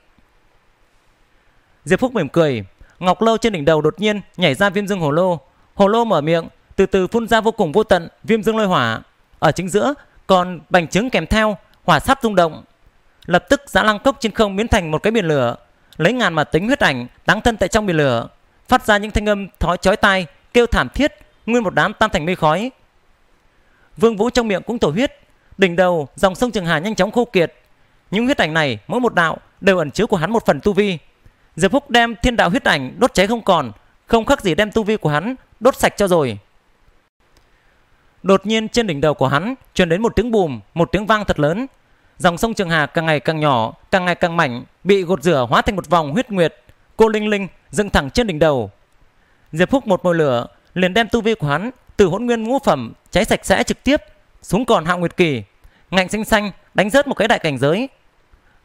Diệp Phúc mỉm cười, ngọc lâu trên đỉnh đầu đột nhiên nhảy ra viêm dương hồ lô, hồ lô mở miệng từ từ phun ra vô cùng vô tận viêm dương lôi hỏa, ở chính giữa còn bành trướng kèm theo hỏa sắt rung động. Lập tức Dã Lang Cốc trên không biến thành một cái biển lửa, lấy ngàn mà tính huyết ảnh táng thân tại trong biển lửa, phát ra những thanh âm thói chói tai, kêu thảm thiết, nguyên một đám tan thành mây khói. Vương Vũ trong miệng cũng thổ huyết, đỉnh đầu dòng sông Trường Hà nhanh chóng khô kiệt. Những huyết ảnh này mỗi một đạo đều ẩn chứa của hắn một phần tu vi. Diệp Phúc đem thiên đạo huyết ảnh đốt cháy không còn, không khác gì đem tu vi của hắn đốt sạch cho rồi. Đột nhiên trên đỉnh đầu của hắn truyền đến một tiếng bùm, một tiếng vang thật lớn. Dòng sông Trường Hà càng ngày càng nhỏ, càng ngày càng mảnh, bị gột rửa hóa thành một vòng huyết nguyệt, cô linh linh dâng thẳng trên đỉnh đầu. Diệp Phúc một mồi lửa liền đem tu vi của hắn từ hỗn nguyên ngũ phẩm cháy sạch sẽ trực tiếp xuống còn hạ nguyệt kỳ, ngạnh xanh xanh đánh rớt một cái đại cảnh giới.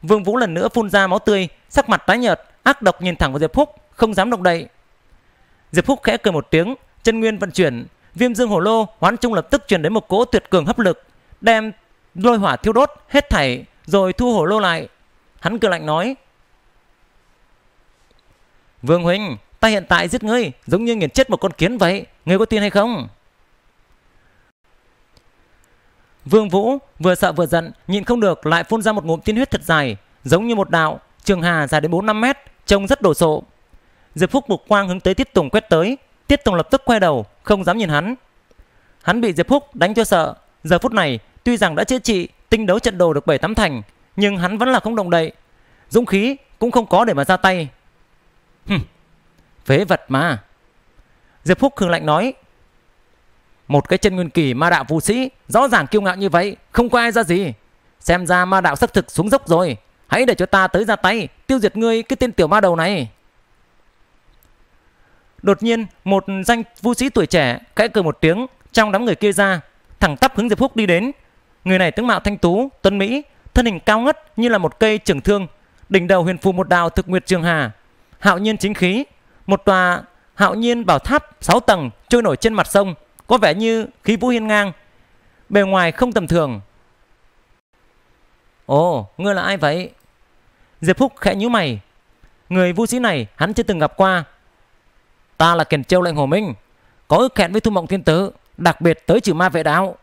Vương Vũ lần nữa phun ra máu tươi, sắc mặt tái nhợt, ác độc nhìn thẳng vào Diệp Phúc, không dám động đậy. Diệp Phúc khẽ cười một tiếng, chân nguyên vận chuyển, viêm dương hồ lô hoán trung lập tức truyền đến một cỗ tuyệt cường hấp lực, đem lôi hỏa thiêu đốt hết thảy, rồi thu hồ lô lại. Hắn cười lạnh nói: Vương huynh, ta hiện tại giết ngươi giống như nghiền chết một con kiến vậy, ngươi có tin hay không? Vương Vũ vừa sợ vừa giận, nhịn không được lại phun ra một ngụm tiên huyết thật dài, giống như một đạo Trường Hà dài đến bốn năm mét, trông rất đồ sộ. Diệp Phúc mục quang hướng tới Tiết Tùng quét tới, Tiết Tùng lập tức quay đầu, không dám nhìn hắn. Hắn bị Diệp Phúc đánh cho sợ, giờ phút này tuy rằng đã chữa trị tinh đấu trận đồ được bảy tám thành, nhưng hắn vẫn là không động đậy, dũng khí cũng không có để mà ra tay. Hừm, phế vật mà. Diệp Phúc hừ lạnh nói: Một cái chân nguyên kỳ ma đạo vũ sĩ rõ ràng kiêu ngạo như vậy, không có ai ra gì. Xem ra ma đạo xác thực xuống dốc rồi, hãy để cho ta tới ra tay tiêu diệt ngươi cái tên tiểu ma đầu này. Đột nhiên một danh vũ sĩ tuổi trẻ khẽ cười một tiếng trong đám người kia ra, thẳng tắp hướng Diệp Phúc đi đến. Người này tướng mạo thanh tú tuấn mỹ, thân hình cao ngất như là một cây trường thương, đỉnh đầu huyền phù một đạo thực nguyệt Trường Hà, hạo nhiên chính khí. Một tòa hạo nhiên bảo tháp sáu tầng trôi nổi trên mặt sông, có vẻ như khí vũ hiên ngang, bề ngoài không tầm thường. Ồ, ngươi là ai vậy? Diệp Phúc khẽ nhíu mày. Người vũ sĩ này hắn chưa từng gặp qua. Ta là Kiền Châu Lệnh Hồ Minh, có ước hẹn với Thu Mộng Thiên Tử, đặc biệt tới trừ ma vệ đạo.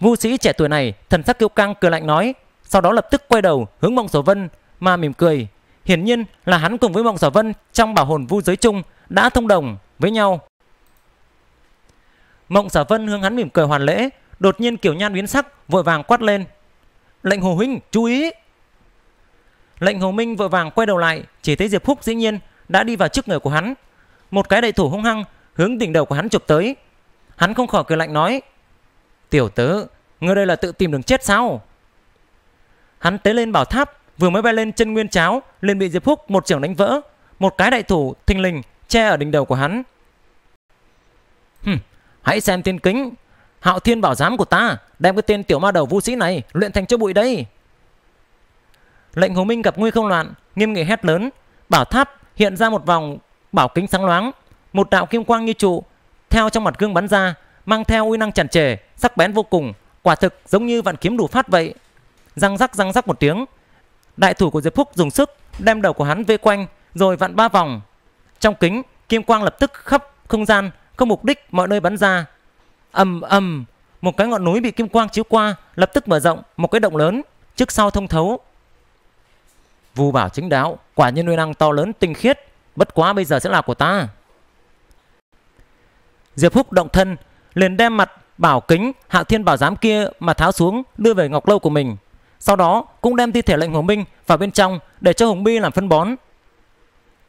Vũ sĩ trẻ tuổi này thần sắc kiêu căng cười lạnh nói, sau đó lập tức quay đầu hướng Mộng Sở Vân mà mỉm cười. Hiển nhiên là hắn cùng với Mộng Sở Vân trong bảo hồn vu giới chung đã thông đồng với nhau. Mộng Sở Vân hướng hắn mỉm cười hoàn lễ, đột nhiên kiểu nhan biến sắc, vội vàng quát lên: Lệnh Hồ huynh, chú ý! Lệnh Hồ Minh vội vàng quay đầu lại, chỉ thấy Diệp Phúc dĩ nhiên đã đi vào trước người của hắn, một cái đại thủ hung hăng hướng đỉnh đầu của hắn chụp tới. Hắn không khỏi cười lạnh nói: Tiểu tử, ngươi đây là tự tìm đường chết sao? Hắn tới lên bảo tháp, vừa mới bay lên chân nguyên cháo liền bị Diệp Phúc một chưởng đánh vỡ, một cái đại thủ thình lình che ở đỉnh đầu của hắn. Hừm, hãy xem tiên kính Hạo Thiên Bảo Giám của ta, đem cái tên tiểu ma đầu vũ sĩ này luyện thành cho bụi đây. Lệnh Hồ Minh gặp nguy không loạn, nghiêm nghị hét lớn. Bảo tháp hiện ra một vòng bảo kính sáng loáng, một đạo kim quang như trụ theo trong mặt gương bắn ra, mang theo uy năng tràn trề, sắc bén vô cùng, quả thực giống như vạn kiếm đủ phát vậy. Răng rắc răng rắc một tiếng, đại thủ của Diệp Phúc dùng sức đem đầu của hắn vây quanh rồi vặn ba vòng. Trong kính kim quang lập tức khắp không gian không mục đích mọi nơi bắn ra. Ầm ầm, một cái ngọn núi bị kim quang chiếu qua lập tức mở rộng một cái động lớn. trước sau thông thấu. Vu Bảo chính đạo, quả nhiên uy năng to lớn tinh khiết, bất quá bây giờ sẽ là của ta. Diệp Phúc động thân, liền đem mặt bảo kính Hạo Thiên Bảo Giám kia mà tháo xuống đưa về ngọc lâu của mình. Sau đó cũng đem thi thể Lệnh Hồ Minh vào bên trong để cho Hùng Bi làm phân bón.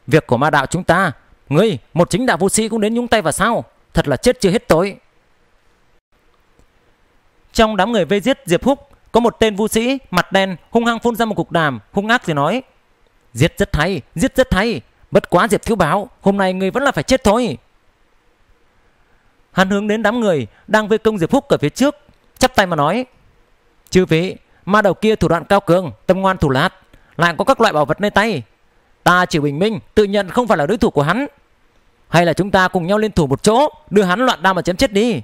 Việc của ma đạo chúng ta, ngươi một chính đạo vô sĩ cũng đến nhúng tay vào sao? Thật là chết chưa hết tối. Trong đám người vây giết Diệp Phúc, có một tên vô sĩ mặt đen hung hăng phun ra một cục đàm hung ác rồi nói: giết rất hay, giết rất hay. Bất quá Diệp thiếu báo, hôm nay ngươi vẫn là phải chết thôi. Hắn hướng đến đám người đang vây công Diệp Phúc ở phía trước, chắp tay mà nói: chư vị, ma đầu kia thủ đoạn cao cường, tâm ngoan thủ lạt, lại có các loại bảo vật nơi tay. Ta chỉ bình minh tự nhận không phải là đối thủ của hắn. Hay là chúng ta cùng nhau liên thủ một chỗ, đưa hắn loạn đao mà chém chết đi.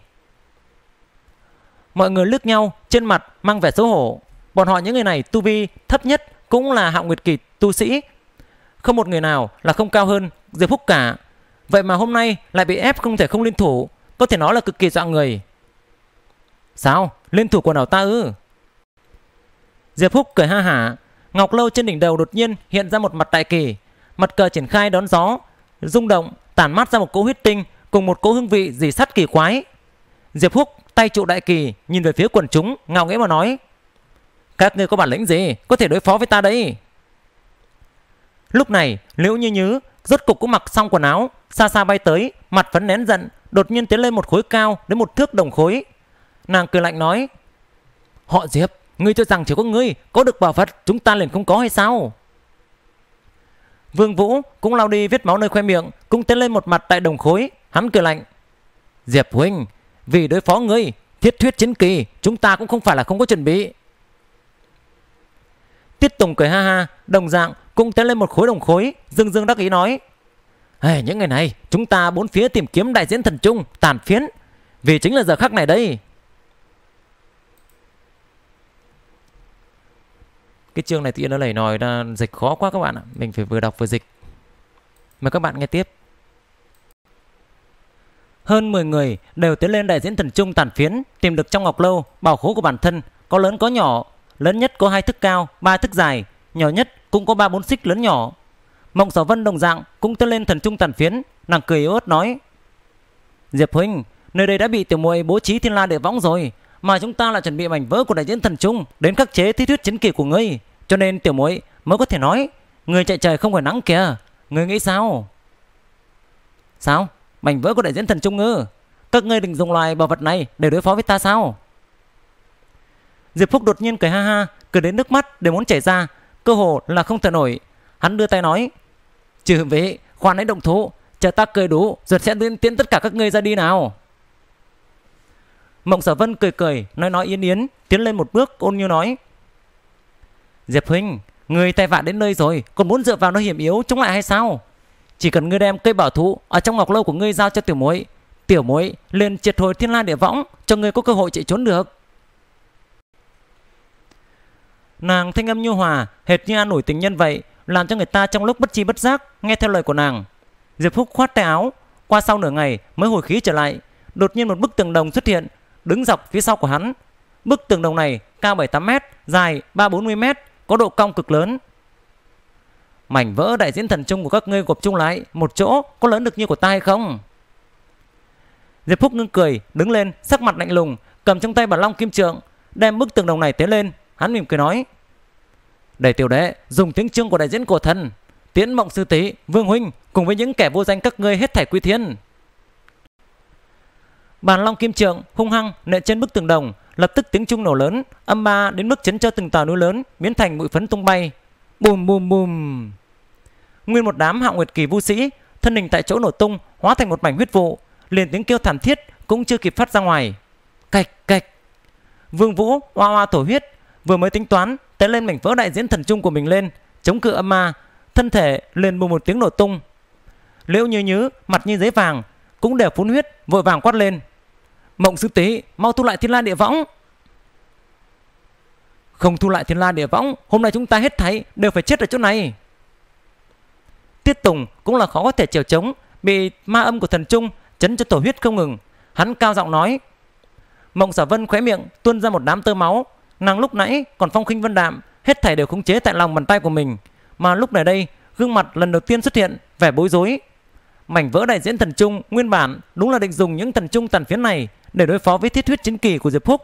Mọi người lướt nhau, trên mặt mang vẻ xấu hổ. Bọn họ những người này tu vi thấp nhất cũng là hạo nguyệt kỳ tu sĩ, không một người nào là không cao hơn Diệp Phúc cả. Vậy mà hôm nay lại bị ép không thể không liên thủ, có thể nói là cực kỳ dọa người. Sao? Liên thủ của nào ta ư? Diệp Phúc cười ha hả. Ngọc lâu trên đỉnh đầu đột nhiên hiện ra một mặt đại kỳ, mặt cờ triển khai đón gió rung động, tản mát ra một cỗ huyết tinh cùng một cỗ hương vị dì sắt kỳ quái. Diệp Phúc tay trụ đại kỳ, nhìn về phía quần chúng ngạo nghễ mà nói: các ngươi có bản lĩnh gì có thể đối phó với ta đấy? Lúc này Liễu Như Nhứ rốt cục cũng mặc xong quần áo, xa xa bay tới, mặt phấn nén giận, đột nhiên tiến lên một khối cao đến một thước đồng khối. Nàng cười lạnh nói: họ Diệp, ngươi cho rằng chỉ có ngươi có được bảo vật, chúng ta liền không có hay sao? Vương Vũ cũng lau đi vết máu nơi khoe miệng, cũng tiến lên một mặt tại đồng khối. Hắn cười lạnh: Diệp huynh, vì đối phó ngươi, thiết thuyết chiến kỳ, chúng ta cũng không phải là không có chuẩn bị. Tiết Tùng cười ha ha, đồng dạng cũng tiến lên một khối đồng khối, dương dương đắc ý nói: hey, những ngày này chúng ta bốn phía tìm kiếm đại diễn thần trung tàn phiến, vì chính là giờ khắc này đây. Cái chương này tự nhiên nó lầy nòi, dịch khó quá các bạn ạ. Mình phải vừa đọc vừa dịch. Mời các bạn nghe tiếp. Hơn mười người đều tiến lên đại diễn thần trung tàn phiến, tìm được trong ngọc lâu bảo khố của bản thân, có lớn có nhỏ. Lớn nhất có hai thước cao, ba thước dài, nhỏ nhất cũng có ba bốn xích lớn nhỏ. Mộng Sở Vân đồng dạng cũng tiến lên thần trung tàn phiến. Nàng cười yếu ớt nói: Diệp huynh, nơi đây đã bị tiểu muội bố trí thiên la địa võng rồi, mà chúng ta lại chuẩn bị mảnh vỡ của đại diễn thần trung đến khắc chế thí thuyết chiến kỳ của ngươi, cho nên tiểu muội mới có thể nói người chạy trời không phải nắng kìa. Ngươi nghĩ sao? Sao? Mảnh vỡ của đại diễn thần trung ư? Các ngươi định dùng loài bảo vật này để đối phó với ta sao? Diệp Phúc đột nhiên cười ha ha, cười đến nước mắt đều muốn chảy ra, cơ hồ là không thở nổi. Hắn đưa tay nói: chư vị, khoan hãy động thủ, chờ ta cười đủ rồi sẽ tiễn tất cả các ngươi ra đi nào. Mộng Sở Vân cười cười, nói nói yên yến, tiến lên một bước ôn nhu nói: Diệp huynh, người tay vạ đến nơi rồi, còn muốn dựa vào nơi hiểm yếu chống lại hay sao? Chỉ cần ngươi đem cây bảo thụ ở trong ngọc lâu của ngươi giao cho tiểu muội, tiểu muội liền triệt hồi thiên la địa võng, cho ngươi có cơ hội chạy trốn được. Nàng thanh âm nhu hòa, hệt như an ủi tình nhân vậy, làm cho người ta trong lúc bất chi bất giác nghe theo lời của nàng. Diệp Phúc khoát tay áo, qua sau nửa ngày mới hồi khí trở lại. Đột nhiên một bức tường đồng xuất hiện, đứng dọc phía sau của hắn. Bức tường đồng này cao bảy tám mét, dài ba bốn mươi mét, có độ cong cực lớn. Mảnh vỡ đại diễn thần trung của các ngươi gộp chung lại một chỗ, có lớn được như của ta hay không? Diệp Phúc ngưng cười, đứng lên, sắc mặt lạnh lùng, cầm trong tay bản long kim trượng, đem bức tường đồng này tiến lên. Hắn mỉm cười nói: để tiểu đệ dùng tiếng chương của đại diễn cổ thần tiễn Mộng sư tỷ, Vương huynh cùng với những kẻ vô danh các ngươi hết thảy quy thiên. Bàn long kim trượng hung hăng nện trên bức tường đồng, lập tức tiếng trung nổ lớn, âm ba đến mức chấn cho từng tòa núi lớn biến thành bụi phấn tung bay. Bùm bùm bùm. Nguyên một đám hạo nguyệt kỳ vu sĩ thân hình tại chỗ nổ tung, hóa thành một mảnh huyết vụ, liền tiếng kêu thảm thiết cũng chưa kịp phát ra ngoài. Cạch cạch. Vương Vũ oa oa thổ huyết, vừa mới tính toán té lên mảnh vỡ đại diễn thần trung của mình lên chống cự âm ma, thân thể liền bùng một tiếng nổ tung. Liễu Như Nhứ mặt như giấy vàng cũng đều phun huyết, vội vàng quát lên: Mộng sư tỷ, mau thu lại thiên la địa võng. Không thu lại thiên la địa võng, hôm nay chúng ta hết thảy đều phải chết ở chỗ này. Tiết Tùng cũng là khó có thể chèo chống, bị ma âm của thần trung chấn cho tổ huyết không ngừng. Hắn cao giọng nói. Mộng Sở Vân khóe miệng tuôn ra một đám tơ máu, Nàng lúc nãy còn phong khinh vân đạm, hết thảy đều khống chế tại lòng bàn tay của mình, mà lúc này đây gương mặt lần đầu tiên xuất hiện vẻ bối rối. Mảnh vỡ đại diễn thần trung nguyên bản đúng là định dùng những thần trung tàn phiến này để đối phó với thiết huyết chiến kỳ của Diệp Phúc,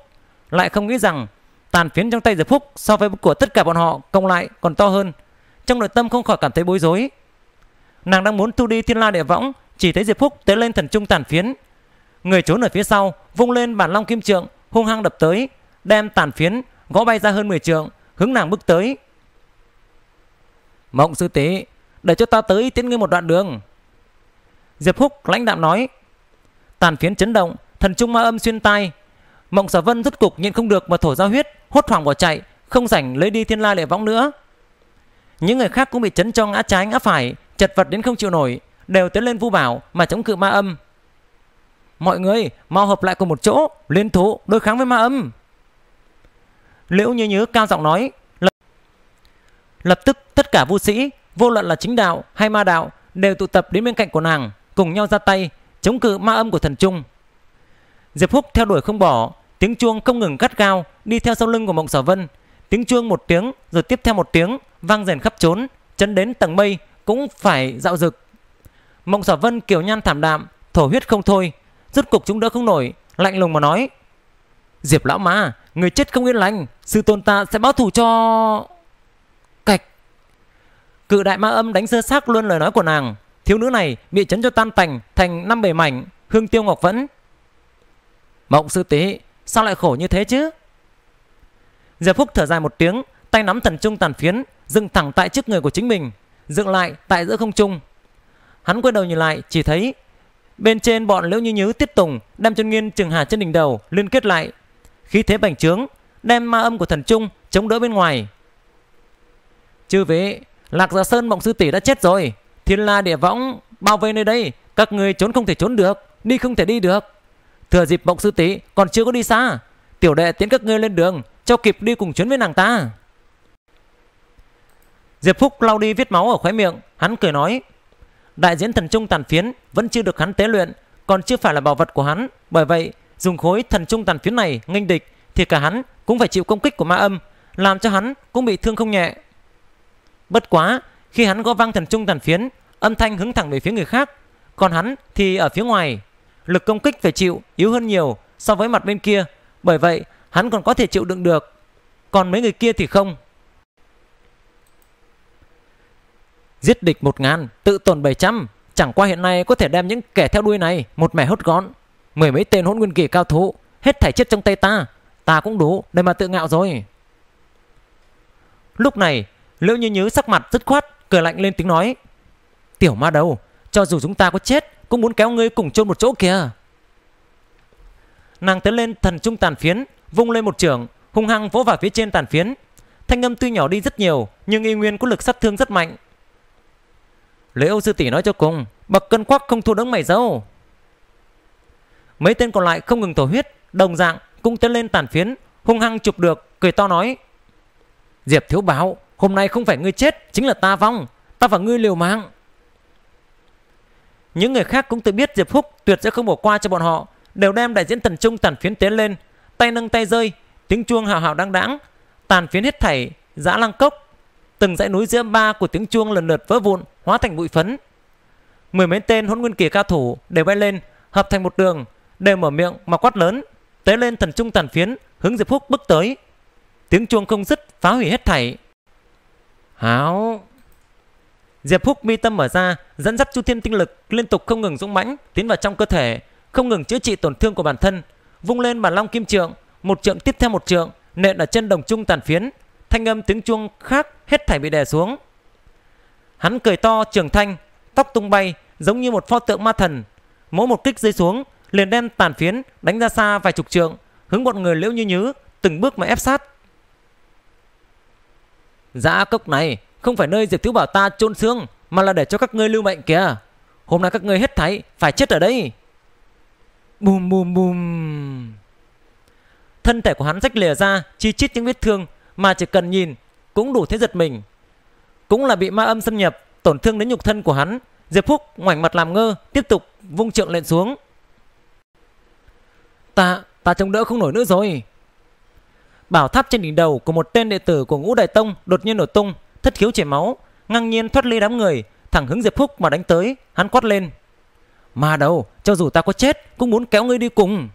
lại không nghĩ rằng tàn phiến trong tay Diệp Phúc so với của tất cả bọn họ cộng lại còn to hơn. Trong nội tâm không khỏi cảm thấy bối rối. Nàng đang muốn thu đi thiên la địa võng, chỉ thấy Diệp Phúc tới lên thần trung tàn phiến, người trốn ở phía sau vung lên bản long kim trượng hung hăng đập tới, đem tàn phiến gõ bay ra hơn mười trượng, hướng nàng bước tới. Mộng sư tỷ, để cho ta tới tiễn ngươi một đoạn đường. Diệp Phúc lãnh đạm nói. Tàn phiến chấn động, thần trung ma âm xuyên tai. Mộng Sở Vân rút cục nhịn không được mà thổ ra huyết, hốt hoảng bỏ chạy, không rảnh lấy đi thiên la địa võng nữa. Những người khác cũng bị chấn cho ngã trái ngã phải, chật vật đến không chịu nổi, đều tiến lên vu bảo mà chống cự ma âm. Mọi người mau hợp lại cùng một chỗ, liên thủ đối kháng với ma âm. Liễu Như Nhứ cao giọng nói. Lập tức tất cả vu sĩ, vô luận là chính đạo hay ma đạo, đều tụ tập đến bên cạnh của nàng, cùng nhau ra tay chống cự ma âm của thần trung. Diệp Phúc theo đuổi không bỏ, tiếng chuông không ngừng gắt gao đi theo sau lưng của Mộng Sở Vân. Tiếng chuông một tiếng rồi tiếp theo một tiếng vang rền khắp trốn, chấn đến tầng mây cũng phải dạo rực. Mộng Sở Vân kiều nhan thảm đạm, thổ huyết không thôi, rốt cục chúng đỡ không nổi, lạnh lùng mà nói. Diệp lão ma, người chết không yên lành, sư tôn ta sẽ báo thù cho. Cạch. Cự đại ma âm đánh sơ xác luôn lời nói của nàng, thiếu nữ này bị chấn cho tan tành thành năm bề mảnh, hương tiêu ngọc vẫn. Mộng sư tỷ, sao lại khổ như thế chứ? Diệp Phúc thở dài một tiếng, tay nắm thần trung tàn phiến, dừng thẳng tại trước người của chính mình, dựng lại tại giữa không trung. Hắn quay đầu nhìn lại, chỉ thấy bên trên bọn Liễu Như Nhứ, Tiết Tùng đem chân nghiên trường hà trên đỉnh đầu liên kết lại, khí thế bành trướng, đem ma âm của thần trung chống đỡ bên ngoài. Chư vị, Lạc Già Sơn Mộng sư tỷ đã chết rồi, thiên la địa võng bao vây nơi đây, các người trốn không thể trốn được, đi không thể đi được. Thừa dịp Mộng sư tỷ còn chưa có đi xa, tiểu đệ tiến các ngươi lên đường, cho kịp đi cùng chuyến với nàng ta. Diệp Phúc lau đi vết máu ở khóe miệng, hắn cười nói. Đại diễn thần trung tàn phiến vẫn chưa được hắn tế luyện, còn chưa phải là bảo vật của hắn, bởi vậy dùng khối thần trung tàn phiến này nghênh địch thì cả hắn cũng phải chịu công kích của ma âm, làm cho hắn cũng bị thương không nhẹ. Bất quá khi hắn gõ vang thần trung tàn phiến, âm thanh hướng thẳng về phía người khác, còn hắn thì ở phía ngoài, lực công kích phải chịu yếu hơn nhiều so với mặt bên kia, bởi vậy hắn còn có thể chịu đựng được, còn mấy người kia thì không. Giết địch một ngàn, tự tổn bảy trăm. Chẳng qua hiện nay có thể đem những kẻ theo đuôi này một mẻ hốt gọn, mười mấy tên hỗn nguyên kỳ cao thủ hết thảy chết trong tay ta, ta cũng đủ để mà tự ngạo rồi. Lúc này Liễu Như Nhứ sắc mặt dứt khoát, cười lạnh lên tiếng nói. Tiểu ma đầu, cho dù chúng ta có chết cũng muốn kéo ngươi cùng chôn một chỗ kìa. Nàng tiến lên thần trung tàn phiến, vung lên một chưởng hung hăng vỗ vào phía trên tàn phiến. Thanh âm tuy nhỏ đi rất nhiều, nhưng y nguyên có lực sát thương rất mạnh. Liễu sư tỷ nói cho cùng, bậc cân quắc không thua đấng mày râu. Mấy tên còn lại không ngừng thổ huyết, đồng dạng cũng tiến lên tàn phiến, hung hăng chụp được, cười to nói. Diệp thiếu báo, hôm nay không phải ngươi chết, chính là ta vong, ta và ngươi liều mạng. Những người khác cũng tự biết Diệp Phúc tuyệt sẽ không bỏ qua cho bọn họ, đều đem đại diễn thần trung tàn phiến tiến lên, tay nâng tay rơi, tiếng chuông hào hào đang đãng, tàn phiến hết thảy Dã Lang Cốc, từng dãy núi giữa ba của tiếng chuông lần lượt vỡ vụn, hóa thành bụi phấn. Mười mấy tên hỗn nguyên kỳ cao thủ đều bay lên, hợp thành một đường, đều mở miệng mà quát lớn, tế lên thần trung tàn phiến, hướng Diệp Phúc bước tới. Tiếng chuông không dứt, phá hủy hết thảy. Háo. Diệp Phúc mi tâm mở ra, dẫn dắt chu thiên tinh lực liên tục không ngừng dũng mãnh tiến vào trong cơ thể, không ngừng chữa trị tổn thương của bản thân. Vung lên bản long kim trượng, một trượng tiếp theo một trượng, nện ở chân đồng trung tàn phiến. Thanh âm tiếng chuông khác hết thảy bị đè xuống. Hắn cười to trường thanh, tóc tung bay giống như một pho tượng ma thần. Mỗi một kích rơi xuống liền đem tàn phiến đánh ra xa vài chục trượng, hướng bọn người Liễu Như Nhứ từng bước mà ép sát. Dã cốc này không phải nơi Diệp thiếu bảo ta chôn xương, mà là để cho các ngươi lưu mệnh kìa. Hôm nay các ngươi hết thảy phải chết ở đây. Bùm bùm bùm. Thân thể của hắn rách lìa ra, chi chít những vết thương mà chỉ cần nhìn cũng đủ thế giật mình. Cũng là bị ma âm xâm nhập, tổn thương đến nhục thân của hắn. Diệp Phúc ngoảnh mặt làm ngơ, tiếp tục vung trượng lên xuống. Ta, ta chống đỡ không nổi nữa rồi. Bảo tháp trên đỉnh đầu của một tên đệ tử của Ngũ Đại Tông đột nhiên nổ tung, thất khiếu chảy máu, ngang nhiên thoát ly đám người, thẳng hướng Diệp Phúc mà đánh tới. Hắn quát lên: "Ma đầu, cho dù ta có chết cũng muốn kéo ngươi đi cùng."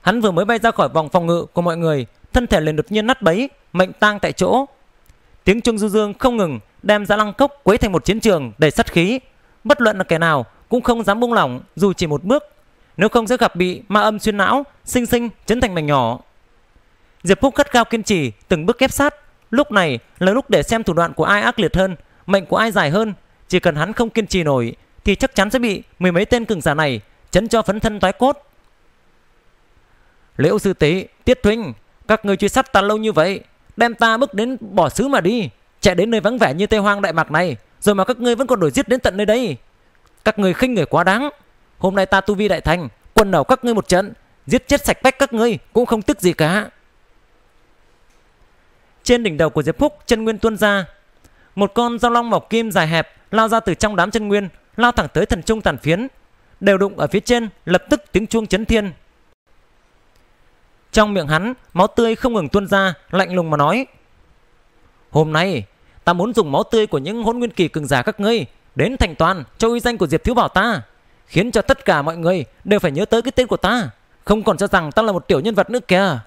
Hắn vừa mới bay ra khỏi vòng phòng ngự của mọi người, thân thể liền đột nhiên nát bấy, mệnh tang tại chỗ. Tiếng chuông du dương không ngừng, đem Dã Lang Cốc quấy thành một chiến trường đầy sát khí. Bất luận là kẻ nào cũng không dám buông lỏng dù chỉ một bước, nếu không sẽ gặp bị ma âm xuyên não, sinh sinh chấn thành mảnh nhỏ. Diệp Phúc khát khao kiên trì, từng bước ép sát. Lúc này là lúc để xem thủ đoạn của ai ác liệt hơn, mệnh của ai dài hơn. Chỉ cần hắn không kiên trì nổi thì chắc chắn sẽ bị mười mấy tên cường giả này chấn cho phấn thân toái cốt. "Liễu sư tế, Tiết huynh, các ngươi truy sát ta lâu như vậy, đem ta bước đến bỏ xứ mà đi. Chạy đến nơi vắng vẻ như Tây Hoang Đại Mạc này, rồi mà các ngươi vẫn còn đuổi giết đến tận nơi đây. Các ngươi khinh người quá đáng. Hôm nay ta tu vi đại thành, quần đầu các ngươi một trận, giết chết sạch bách các ngươi cũng không tức gì cả." Trên đỉnh đầu của Diệp Phúc, chân nguyên tuôn ra, một con dao long mọc kim dài hẹp lao ra từ trong đám chân nguyên, lao thẳng tới thần trung tàn phiến, đều đụng ở phía trên, lập tức tiếng chuông chấn thiên. Trong miệng hắn, máu tươi không ngừng tuôn ra, lạnh lùng mà nói: "Hôm nay ta muốn dùng máu tươi của những hỗn nguyên kỳ cường giả các ngươi đến thành toàn cho uy danh của Diệp Thiếu Bảo ta, khiến cho tất cả mọi người đều phải nhớ tới cái tên của ta, không còn cho rằng ta là một tiểu nhân vật nữa kìa."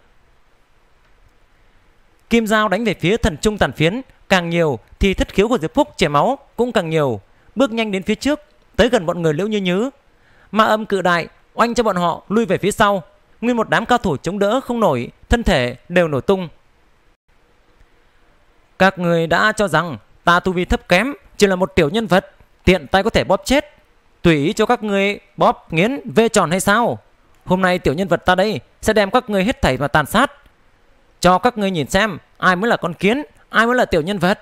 Kim dao đánh về phía thần trung tàn phiến, càng nhiều thì thất khiếu của Diệp Phúc chảy máu cũng càng nhiều, bước nhanh đến phía trước, tới gần bọn người Liễu Như Nhứ. Ma âm cự đại oanh cho bọn họ lui về phía sau, nguyên một đám cao thủ chống đỡ không nổi, thân thể đều nổ tung. "Các người đã cho rằng ta tu vi thấp kém, chỉ là một tiểu nhân vật, tiện tay có thể bóp chết, tùy ý cho các người bóp nghiến vê tròn hay sao? Hôm nay tiểu nhân vật ta đây sẽ đem các người hết thảy mà tàn sát, cho các ngươi nhìn xem ai mới là con kiến, ai mới là tiểu nhân vật."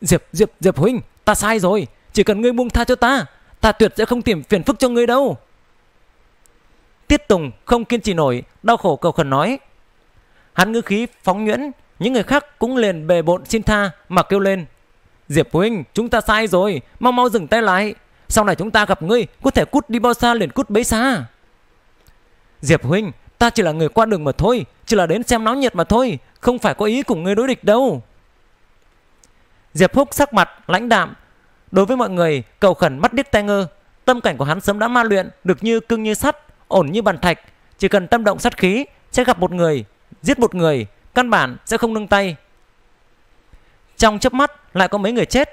Diệp Diệp Diệp huynh, ta sai rồi, chỉ cần ngươi buông tha cho ta, ta tuyệt sẽ không tìm phiền phức cho ngươi đâu." Tiết Tùng không kiên trì nổi, đau khổ cầu khẩn nói. Hắn ngữ khí phóng nhuyễn, những người khác cũng liền bề bộn xin tha mà kêu lên: "Diệp huynh, chúng ta sai rồi, mau mau dừng tay lại, sau này chúng ta gặp ngươi có thể cút đi bao xa liền cút bấy xa." "Diệp huynh, ta chỉ là người qua đường mà thôi, chỉ là đến xem náo nhiệt mà thôi, không phải có ý cùng ngươi đối địch đâu." Diệp Phúc sắc mặt lãnh đạm, đối với mọi người cầu khẩn mắt điếc tai ngơ. Tâm cảnh của hắn sớm đã ma luyện được như cương như sắt, ổn như bàn thạch, chỉ cần tâm động sát khí sẽ gặp một người, giết một người, căn bản sẽ không nương tay. Trong chớp mắt lại có mấy người chết.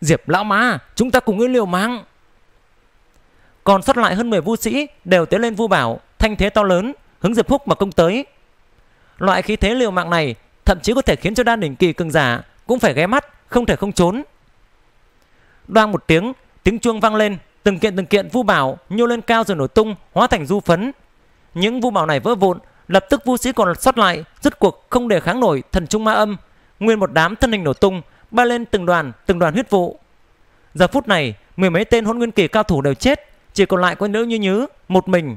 "Diệp lão ma, chúng ta cùng ngươi liều mạng." Còn sót lại hơn mười vu sĩ đều tiến lên vu bảo, thanh thế to lớn hướng Diệp Phúc mà công tới. Loại khí thế liều mạng này thậm chí có thể khiến cho đan đỉnh kỳ cường giả cũng phải ghé mắt, không thể không trốn. Đoang một tiếng, tiếng chuông vang lên, từng kiện từng kiện vu bảo nhô lên cao rồi nổ tung, hóa thành du phấn. Những vu bảo này vỡ vụn, lập tức vu sĩ còn sót lại rút cuộc không để kháng nổi thần trung ma âm, nguyên một đám thân hình nổ tung, bay lên từng đoàn từng đoàn huyết vụ. Giờ phút này mười mấy tên hỗn nguyên kỳ cao thủ đều chết, chỉ còn lại có Liễu Như Nhứ một mình.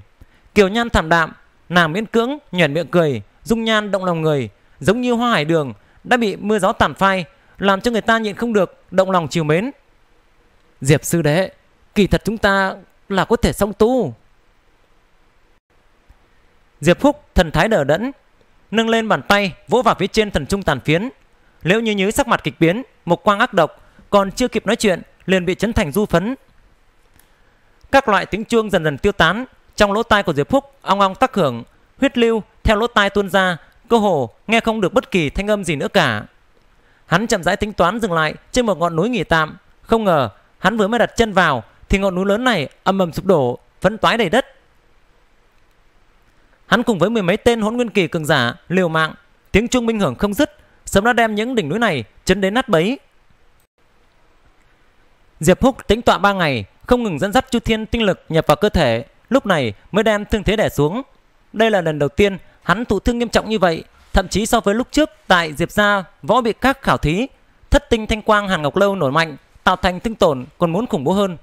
Kiều nhan thảm đạm, nàng miễn cưỡng nhoẻn miệng cười, dung nhan động lòng người, giống như hoa hải đường đã bị mưa gió tàn phai, làm cho người ta nhịn không được động lòng chiều mến. "Diệp sư đệ, kỳ thật chúng ta là có thể song tu." Diệp Phúc thần thái đờ đẫn, nâng lên bàn tay vỗ vào phía trên thần trung tàn phiến. Liễu Như Nhứ sắc mặt kịch biến, một quang ác độc, còn chưa kịp nói chuyện liền bị chấn thành du phấn. Các loại tiếng chuông dần dần tiêu tán, trong lỗ tai của Diệp Phúc ong ong tác hưởng, huyết lưu theo lỗ tai tuôn ra, cơ hồ nghe không được bất kỳ thanh âm gì nữa cả. Hắn chậm rãi tính toán dừng lại trên một ngọn núi nghỉ tạm, không ngờ hắn vừa mới đặt chân vào thì ngọn núi lớn này ầm ầm sụp đổ, phấn toái đầy đất. Hắn cùng với mười mấy tên hỗn nguyên kỳ cường giả liều mạng, tiếng chuông minh hưởng không dứt, sớm đã đem những đỉnh núi này chấn đến nát bấy. Diệp Phúc tính tọa ba ngày, không ngừng dẫn dắt chu thiên tinh lực nhập vào cơ thể, lúc này mới đem thương thế đè xuống. Đây là lần đầu tiên hắn thụ thương nghiêm trọng như vậy, thậm chí so với lúc trước tại Diệp gia võ bị các khảo thí, thất tinh thanh quang hàn ngọc lâu nổi mạnh tạo thành thương tổn còn muốn khủng bố hơn.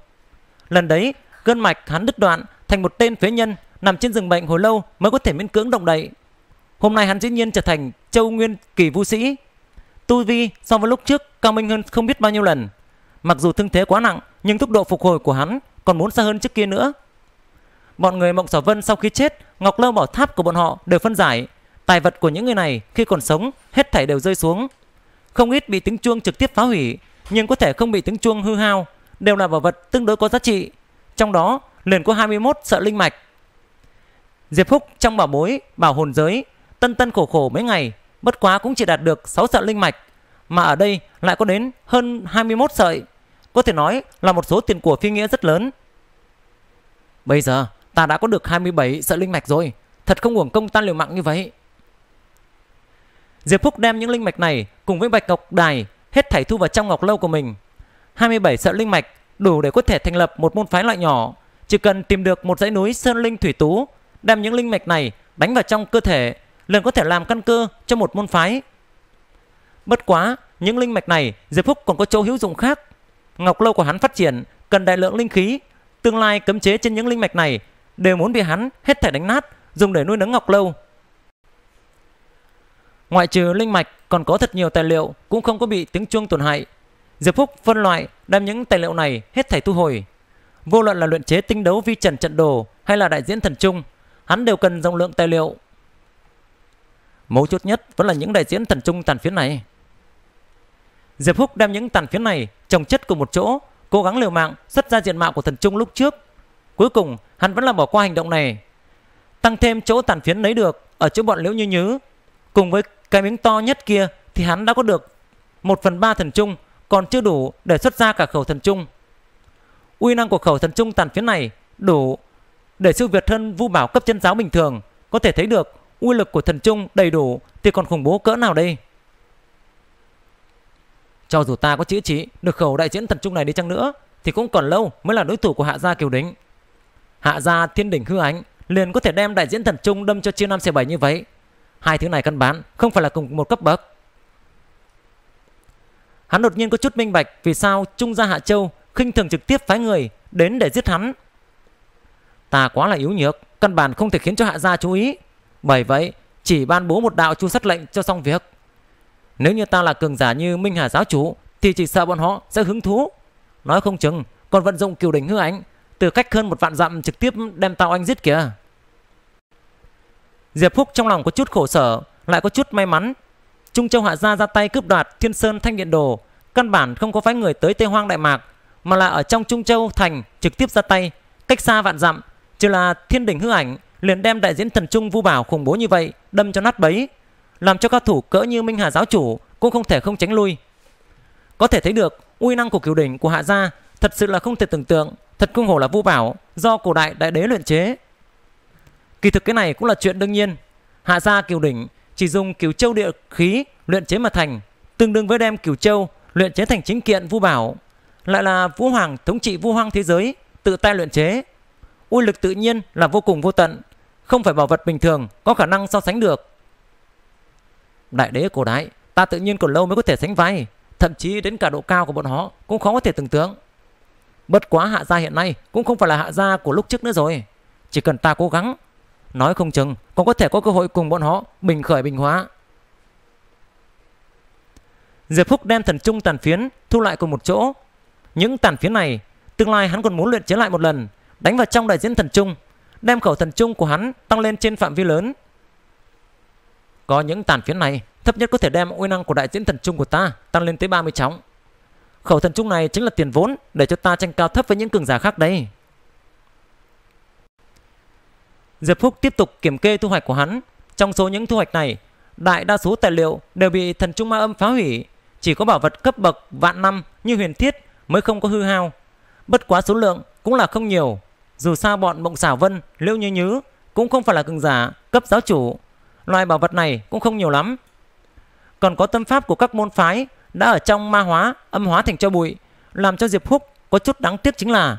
Lần đấy gân mạch hắn đứt đoạn, thành một tên phế nhân nằm trên giường bệnh hồi lâu mới có thể miễn cưỡng động đậy. Hôm nay hắn dĩ nhiên trở thành châu nguyên kỳ vũ sĩ, tu vi so với lúc trước cao minh hơn không biết bao nhiêu lần. Mặc dù thương thế quá nặng nhưng tốc độ phục hồi của hắn còn muốn xa hơn trước kia nữa. Bọn người Mộng Sở Vân sau khi chết, Ngọc Lâu Bảo Tháp của bọn họ đều phân giải, tài vật của những người này khi còn sống hết thảy đều rơi xuống. Không ít bị tiếng chuông trực tiếp phá hủy, nhưng có thể không bị tiếng chuông hư hao, đều là bảo vật tương đối có giá trị. Trong đó liền có hai mươi mốt sợ linh mạch. Diệp Phúc trong bảo bối, bảo hồn giới, tân tân khổ khổ mấy ngày, bất quá cũng chỉ đạt được sáu sợi linh mạch, mà ở đây lại có đến hơn hai mươi mốt sợi, có thể nói là một số tiền của phi nghĩa rất lớn. Bây giờ ta đã có được hai mươi bảy sợi linh mạch rồi, thật không uổng công ta liều mạng như vậy. Diệp Phúc đem những linh mạch này cùng với bạch ngọc đài hết thảy thu vào trong ngọc lâu của mình. hai mươi bảy sợi linh mạch đủ để có thể thành lập một môn phái loại nhỏ, chỉ cần tìm được một dãy núi sơn linh thủy tú, đem những linh mạch này đánh vào trong cơ thể, liền có thể làm căn cơ cho một môn phái. Bất quá, những linh mạch này Diệp Phúc còn có chỗ hữu dụng khác. Ngọc lâu của hắn phát triển cần đại lượng linh khí, tương lai cấm chế trên những linh mạch này đều muốn bị hắn hết thảy đánh nát, dùng để nuôi nấng ngọc lâu. Ngoại trừ linh mạch, còn có thật nhiều tài liệu cũng không có bị tiếng chuông tổn hại. Diệp Phúc phân loại đem những tài liệu này hết thảy thu hồi. Vô luận là luyện chế tinh đấu vi trần trận đồ hay là đại diễn thần trung, hắn đều cần dòng lượng tài liệu. Mấu chốt nhất vẫn là những đại diễn thần trung tàn phiến này. Diệp Phúc đem những tàn phiến này trồng chất cùng một chỗ, cố gắng liều mạng xuất ra diện mạo của thần trung lúc trước. Cuối cùng hắn vẫn là bỏ qua hành động này. Tăng thêm chỗ tàn phiến lấy được ở chỗ bọn Liễu Như Nhứ, cùng với cái miếng to nhất kia thì hắn đã có được một phần ba thần trung, còn chưa đủ để xuất ra cả khẩu thần trung. Uy năng của khẩu thần trung tàn phiến này đủ để siêu việt hơn vu bảo cấp chân giáo bình thường, có thể thấy được uy lực của thần trung đầy đủ thì còn khủng bố cỡ nào đây. Cho dù ta có chữa trị được khẩu đại diễn thần trung này đi chăng nữa thì cũng còn lâu mới là đối thủ của Hạ gia Kiều Đỉnh. Hạ gia Thiên Đỉnh hư ảnh liền có thể đem đại diễn thần trung đâm cho chia năm xẻ bảy như vậy. Hai thứ này căn bản không phải là cùng một cấp bậc. Hắn đột nhiên có chút minh bạch vì sao Trung gia Hạ Châu khinh thường trực tiếp phái người đến để giết hắn. Ta quá là yếu nhược, căn bản không thể khiến cho Hạ gia chú ý. Bởi vậy chỉ ban bố một đạo chu sát lệnh cho xong việc. Nếu như ta là cường giả như Minh Hà giáo chủ thì chỉ sợ bọn họ sẽ hứng thú, nói không chừng còn vận dụng Cửu Đỉnh hư ảnh từ cách hơn một vạn dặm trực tiếp đem tao anh giết kìa. Diệp Phúc trong lòng có chút khổ sở, lại có chút may mắn. Trung Châu Hạ gia ra tay cướp đoạt Thiên Sơn Thanh Điện Đồ, căn bản không có phái người tới Tây Hoang Đại Mạc, mà là ở trong Trung Châu thành trực tiếp ra tay, cách xa vạn dặm, chỉ là Thiên Đỉnh hư ảnh liền đem đại diễn thần trung vu bảo khủng bố như vậy đâm cho nát bấy, làm cho cao thủ cỡ như Minh Hà giáo chủ cũng không thể không tránh lui. Có thể thấy được uy năng của Cửu Đỉnh của Hạ gia thật sự là không thể tưởng tượng, thật không hổ là vu bảo do cổ đại đại đế luyện chế. Kỳ thực cái này cũng là chuyện đương nhiên. Hạ gia Cửu Đỉnh chỉ dùng Cửu Châu địa khí luyện chế mà thành, tương đương với đem Cửu Châu luyện chế thành chính kiện vu bảo, lại là Vũ Hoàng thống trị vu hoang thế giới tự tay luyện chế, uy lực tự nhiên là vô cùng vô tận, không phải bảo vật bình thường có khả năng so sánh được. Đại đế cổ đại, ta tự nhiên còn lâu mới có thể sánh vai, thậm chí đến cả độ cao của bọn họ cũng khó có thể tưởng tượng. Bất quá Hạ gia hiện nay cũng không phải là Hạ gia của lúc trước nữa rồi, chỉ cần ta cố gắng, nói không chừng còn có thể có cơ hội cùng bọn họ bình khởi bình hóa. Diệp Phúc đem thần trung tàn phiến thu lại cùng một chỗ. Những tàn phiến này tương lai hắn còn muốn luyện chế lại một lần, đánh vào trong đại diễn thần trung, đem khẩu thần trung của hắn tăng lên trên phạm vi lớn. Có những tàn phiến này, thấp nhất có thể đem uy năng của đại diễn thần trung của ta tăng lên tới ba mươi chóng. Khẩu thần trung này chính là tiền vốn để cho ta tranh cao thấp với những cường giả khác đây. Diệp Phúc tiếp tục kiểm kê thu hoạch của hắn. Trong số những thu hoạch này, đại đa số tài liệu đều bị thần trung ma âm phá hủy, chỉ có bảo vật cấp bậc vạn năm như huyền thiết mới không có hư hao. Bất quá số lượng cũng là không nhiều, dù sao bọn Mộng Sở Vân, Liễu Như Nhứ cũng không phải là cường giả cấp giáo chủ, loại bảo vật này cũng không nhiều lắm. Còn có tâm pháp của các môn phái đã ở trong ma hóa, âm hóa thành cho bụi, làm cho Diệp Phúc có chút đáng tiếc chính là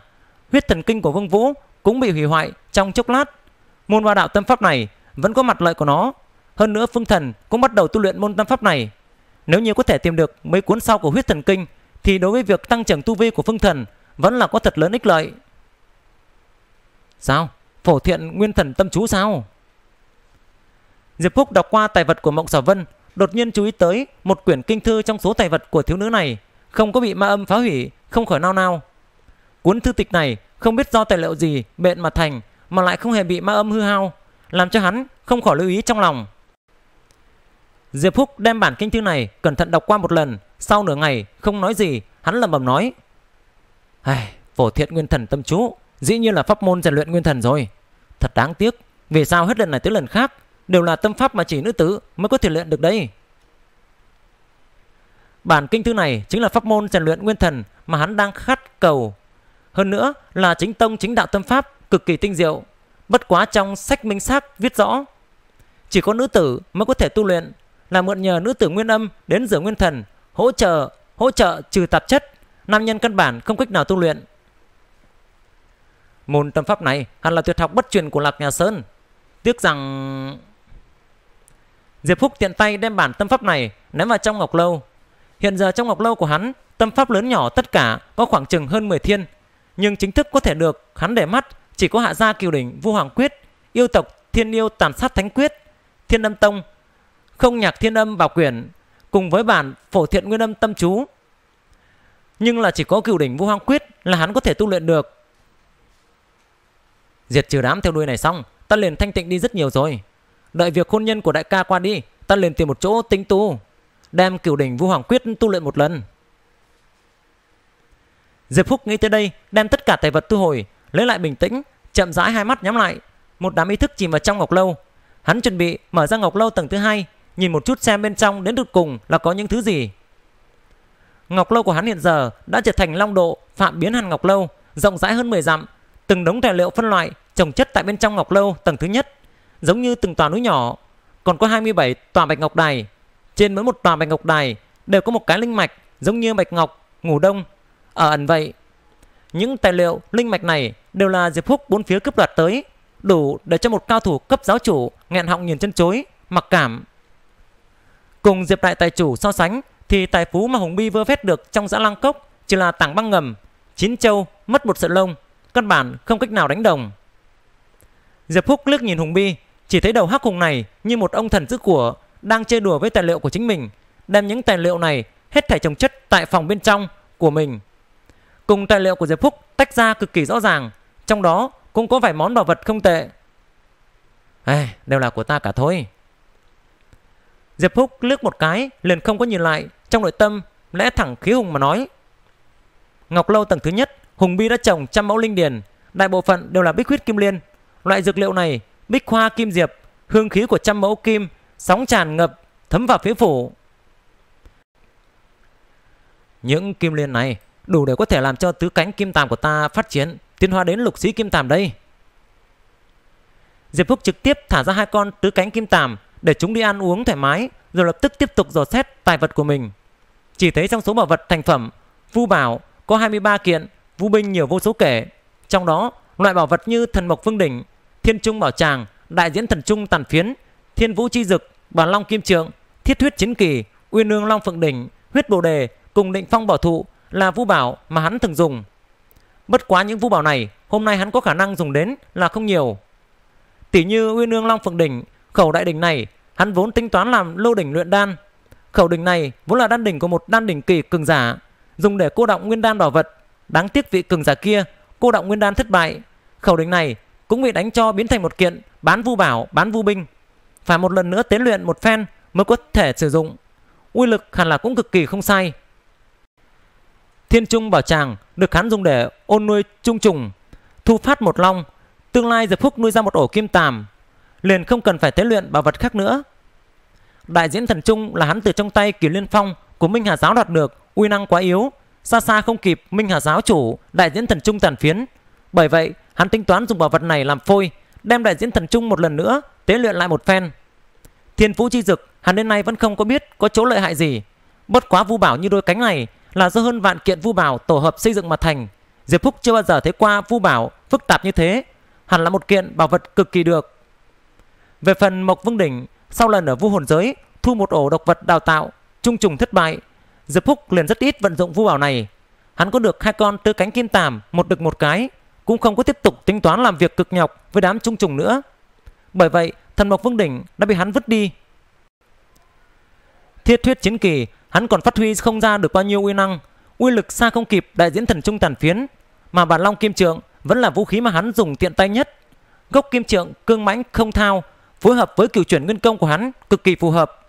huyết thần kinh của Vương Vũ cũng bị hủy hoại trong chốc lát. Môn Hoa Đạo tâm pháp này vẫn có mặt lợi của nó, hơn nữa Phương Thần cũng bắt đầu tu luyện môn tâm pháp này. Nếu như có thể tìm được mấy cuốn sau của huyết thần kinh thì đối với việc tăng trưởng tu vi của Phương Thần vẫn là có thật lớn ích lợi. Sao? Phổ Thiện Nguyên Thần Tâm Chú sao? Diệp Phúc đọc qua tài vật của Mộng Sở Vân, đột nhiên chú ý tới một quyển kinh thư trong số tài vật của thiếu nữ này không có bị ma âm phá hủy, không khỏi nao nao. Cuốn thư tịch này không biết do tài liệu gì bện mà thành, mà lại không hề bị ma âm hư hao, làm cho hắn không khỏi lưu ý trong lòng. Diệp Phúc đem bản kinh thư này cẩn thận đọc qua một lần, sau nửa ngày không nói gì, hắn lẩm bẩm nói: "Ai, Phổ Thiện Nguyên Thần Tâm Chú, dĩ nhiên là pháp môn rèn luyện nguyên thần rồi. Thật đáng tiếc, vì sao hết lần này tới lần khác đều là tâm pháp mà chỉ nữ tử mới có thể luyện được đấy." Bản kinh thư này chính là pháp môn rèn luyện nguyên thần mà hắn đang khát cầu, hơn nữa là chính tông chính đạo tâm pháp cực kỳ tinh diệu. Bất quá trong sách minh xác viết rõ, chỉ có nữ tử mới có thể tu luyện, là mượn nhờ nữ tử nguyên âm đến rửa nguyên thần, hỗ trợ hỗ trợ trừ tạp chất, nam nhân căn bản không cách nào tu luyện. Môn tâm pháp này hẳn là tuyệt học bất truyền của Lạc Già Sơn. Tiếc rằng... Diệp Phúc tiện tay đem bản tâm pháp này ném vào trong ngọc lâu. Hiện giờ trong ngọc lâu của hắn, tâm pháp lớn nhỏ tất cả có khoảng chừng hơn mười thiên, nhưng chính thức có thể được hắn để mắt chỉ có Hạ gia Cửu Đỉnh Vũ Hoàng Quyết, Yêu tộc Thiên Yêu Tàn Sát Thánh Quyết, Thiên Âm Tông Không Nhạc Thiên Âm Bảo Quyển cùng với bản Phổ Thiện Nguyên Âm Tâm Chú. Nhưng là chỉ có Cửu Đỉnh Vũ Hoàng Quyết là hắn có thể tu luyện được. Diệt trừ đám theo đuôi này xong, ta liền thanh tịnh đi rất nhiều rồi. Đợi việc hôn nhân của đại ca qua đi, ta liền tìm một chỗ tinh tu, đem Cửu Đỉnh Vũ Hoàng Quyết tu luyện một lần. Diệp Phúc nghĩ tới đây, đem tất cả tài vật thu hồi, lấy lại bình tĩnh, chậm rãi hai mắt nhắm lại, một đám ý thức chìm vào trong ngọc lâu. Hắn chuẩn bị mở ra ngọc lâu tầng thứ hai, nhìn một chút xem bên trong đến được cùng là có những thứ gì. Ngọc lâu của hắn hiện giờ đã trở thành long độ phạm biến hàn ngọc lâu, rộng rãi hơn mười dặm. Từng đống tài liệu phân loại trồng chất tại bên trong ngọc lâu tầng thứ nhất, giống như từng tòa núi nhỏ. Còn có hai mươi bảy tòa bạch ngọc đài, trên mỗi một tòa bạch ngọc đài đều có một cái linh mạch giống như bạch ngọc ngủ đông ở ẩn vậy. Những tài liệu linh mạch này đều là Diệp Phúc bốn phía cướp đoạt tới, đủ để cho một cao thủ cấp giáo chủ nghẹn họng nhìn chân chối, mặc cảm. Cùng Diệp đại tài chủ so sánh thì tài phú mà Hùng Bi vơ vét được trong Dã Lang Cốc chỉ là tảng băng ngầm, chín châu mất một sợi lông, căn bản không cách nào đánh đồng. Diệp Phúc liếc nhìn Hùng Bi, chỉ thấy đầu hắc hùng này như một ông thần giữ của đang chơi đùa với tài liệu của chính mình, đem những tài liệu này hết thảy trồng chất tại phòng bên trong của mình. Cùng tài liệu của Diệp Phúc tách ra cực kỳ rõ ràng, trong đó cũng có vài món đồ vật không tệ. À, đều là của ta cả thôi. Diệp Phúc liếc một cái liền không có nhìn lại, trong nội tâm lẽ thẳng khí hùng mà nói. Ngọc lâu tầng thứ nhất, Hùng Bi đã trồng trăm mẫu linh điền, đại bộ phận đều là bích huyết kim liên. Loại dược liệu này, bích hoa kim diệp, hương khí của trăm mẫu kim sóng tràn ngập thấm vào phía phủ. Những kim liên này đủ để có thể làm cho tứ cánh kim tàm của ta phát triển, tiến hóa đến lục sĩ kim tàm đây. Diệp Phúc trực tiếp thả ra hai con tứ cánh kim tàm để chúng đi ăn uống thoải mái, rồi lập tức tiếp tục dò xét tài vật của mình. Chỉ thấy trong số bảo vật thành phẩm vu bảo có hai mươi ba kiện, vũ binh nhiều vô số kể. Trong đó loại bảo vật như Thần Mộc Vương Đỉnh, Thiên Trung Bảo Tràng, Đại Diễn Thần Trung Tàn Phiến, Thiên Vũ Chi Dực, Bàn Long Kim Trượng, Thiết Huyết Chiến Kỳ, Uy Nương Long Phượng Đỉnh, Huyết Bồ Đề cùng Định Phong Bảo Thụ là vũ bảo mà hắn thường dùng. Bất quá những vũ bảo này hôm nay hắn có khả năng dùng đến là không nhiều. Tỷ như Uy Nương Long Phượng Đỉnh, khẩu đại đỉnh này hắn vốn tính toán làm lô đỉnh luyện đan. Khẩu đỉnh này vốn là đan đỉnh của một đan đỉnh kỳ cường giả, dùng để cô động nguyên đan bảo vật. Đáng tiếc vị cường giả kia cô động nguyên đan thất bại, khẩu đỉnh này cũng bị đánh cho biến thành một kiện bán vu bảo, bán vu binh, phải một lần nữa tế luyện một phen mới có thể sử dụng. Uy lực hẳn là cũng cực kỳ không sai. Thiên Trung Bảo Tràng được hắn dùng để ôn nuôi trung trùng, thu phát một long, tương lai Diệp Phúc nuôi ra một ổ kim tàm, liền không cần phải tế luyện bảo vật khác nữa. Đại Diễn Thần Trung là hắn từ trong tay Kỳ Liên Phong của Minh Hà giáo đoạt được, uy năng quá yếu, xa xa không kịp Minh Hà giáo chủ Đại Diễn Thần Trung Tàn Phiến. Bởi vậy hắn tính toán dùng bảo vật này làm phôi, đem Đại Diễn Thần Trung một lần nữa tế luyện lại một phen. Thiên Vũ Chi Dực hắn đến nay vẫn không có biết có chỗ lợi hại gì. Bất quá vu bảo như đôi cánh này là do hơn vạn kiện vu bảo tổ hợp xây dựng mà thành. Diệp Phúc chưa bao giờ thấy qua vu bảo phức tạp như thế, hẳn là một kiện bảo vật cực kỳ được. Về phần Mộc Vương Đỉnh, sau lần ở vu hồn giới thu một ổ độc vật đào tạo trung trùng thất bại, Diệp Phúc liền rất ít vận dụng vu bảo này. Hắn có được hai con tứ cánh kim tàm, một đực một cái, cũng không có tiếp tục tính toán làm việc cực nhọc với đám trung trùng nữa. Bởi vậy Thần Mộc Vương Đỉnh đã bị hắn vứt đi. Thiết Thuyết Chiến Kỳ hắn còn phát huy không ra được bao nhiêu uy năng, uy lực xa không kịp Đại Diễn Thần Trung Tàn Phiến. Mà Bản Long Kim Trượng vẫn là vũ khí mà hắn dùng tiện tay nhất. gốc kim trượng cương mãnh không thao, phối hợp với cửu chuyển nguyên công của hắn cực kỳ phù hợp.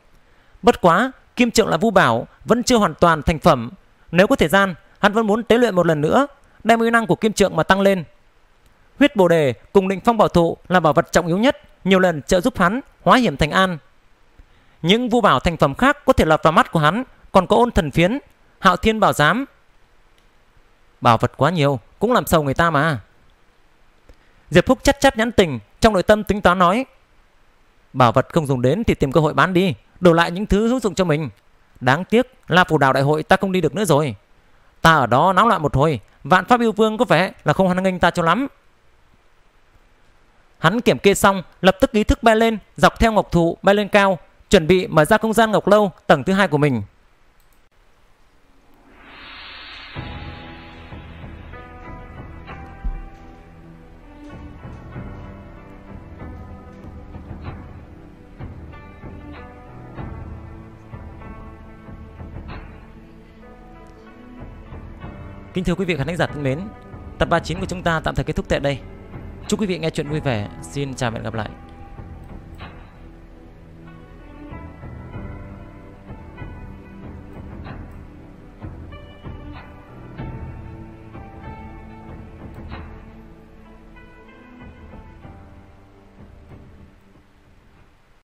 Bất quá kim trượng là vũ bảo, vẫn chưa hoàn toàn thành phẩm, nếu có thời gian hắn vẫn muốn tế luyện một lần nữa, đem uy năng của kim trượng mà tăng lên. Huyết bồ đề cùng định phong bảo thụ là bảo vật trọng yếu nhất, nhiều lần trợ giúp hắn hóa hiểm thành an. Những vũ bảo thành phẩm khác có thể lọt vào mắt của hắn còn có ôn thần phiến, hạo thiên bảo giám. Bảo vật quá nhiều cũng làm sầu người ta mà. Diệp Phúc chắt chắt nhãn tình, trong nội tâm tính toán nói: bảo vật không dùng đến thì tìm cơ hội bán đi, đổi lại những thứ hữu dụng cho mình. Đáng tiếc là phủ đảo đại hội ta không đi được nữa rồi. Ta ở đó náo loạn một hồi, vạn pháp yêu vương có vẻ là không hoan nghênh ta cho lắm. Hắn kiểm kê xong, lập tức ý thức bay lên, dọc theo ngọc thụ bay lên cao, chuẩn bị mở ra không gian ngọc lâu tầng thứ hai của mình. Kính thưa quý vị khán thính giả thân mến, tập ba mươi chín của chúng ta tạm thời kết thúc tại đây. Chúc quý vị nghe chuyện vui vẻ. Xin chào và hẹn gặp lại.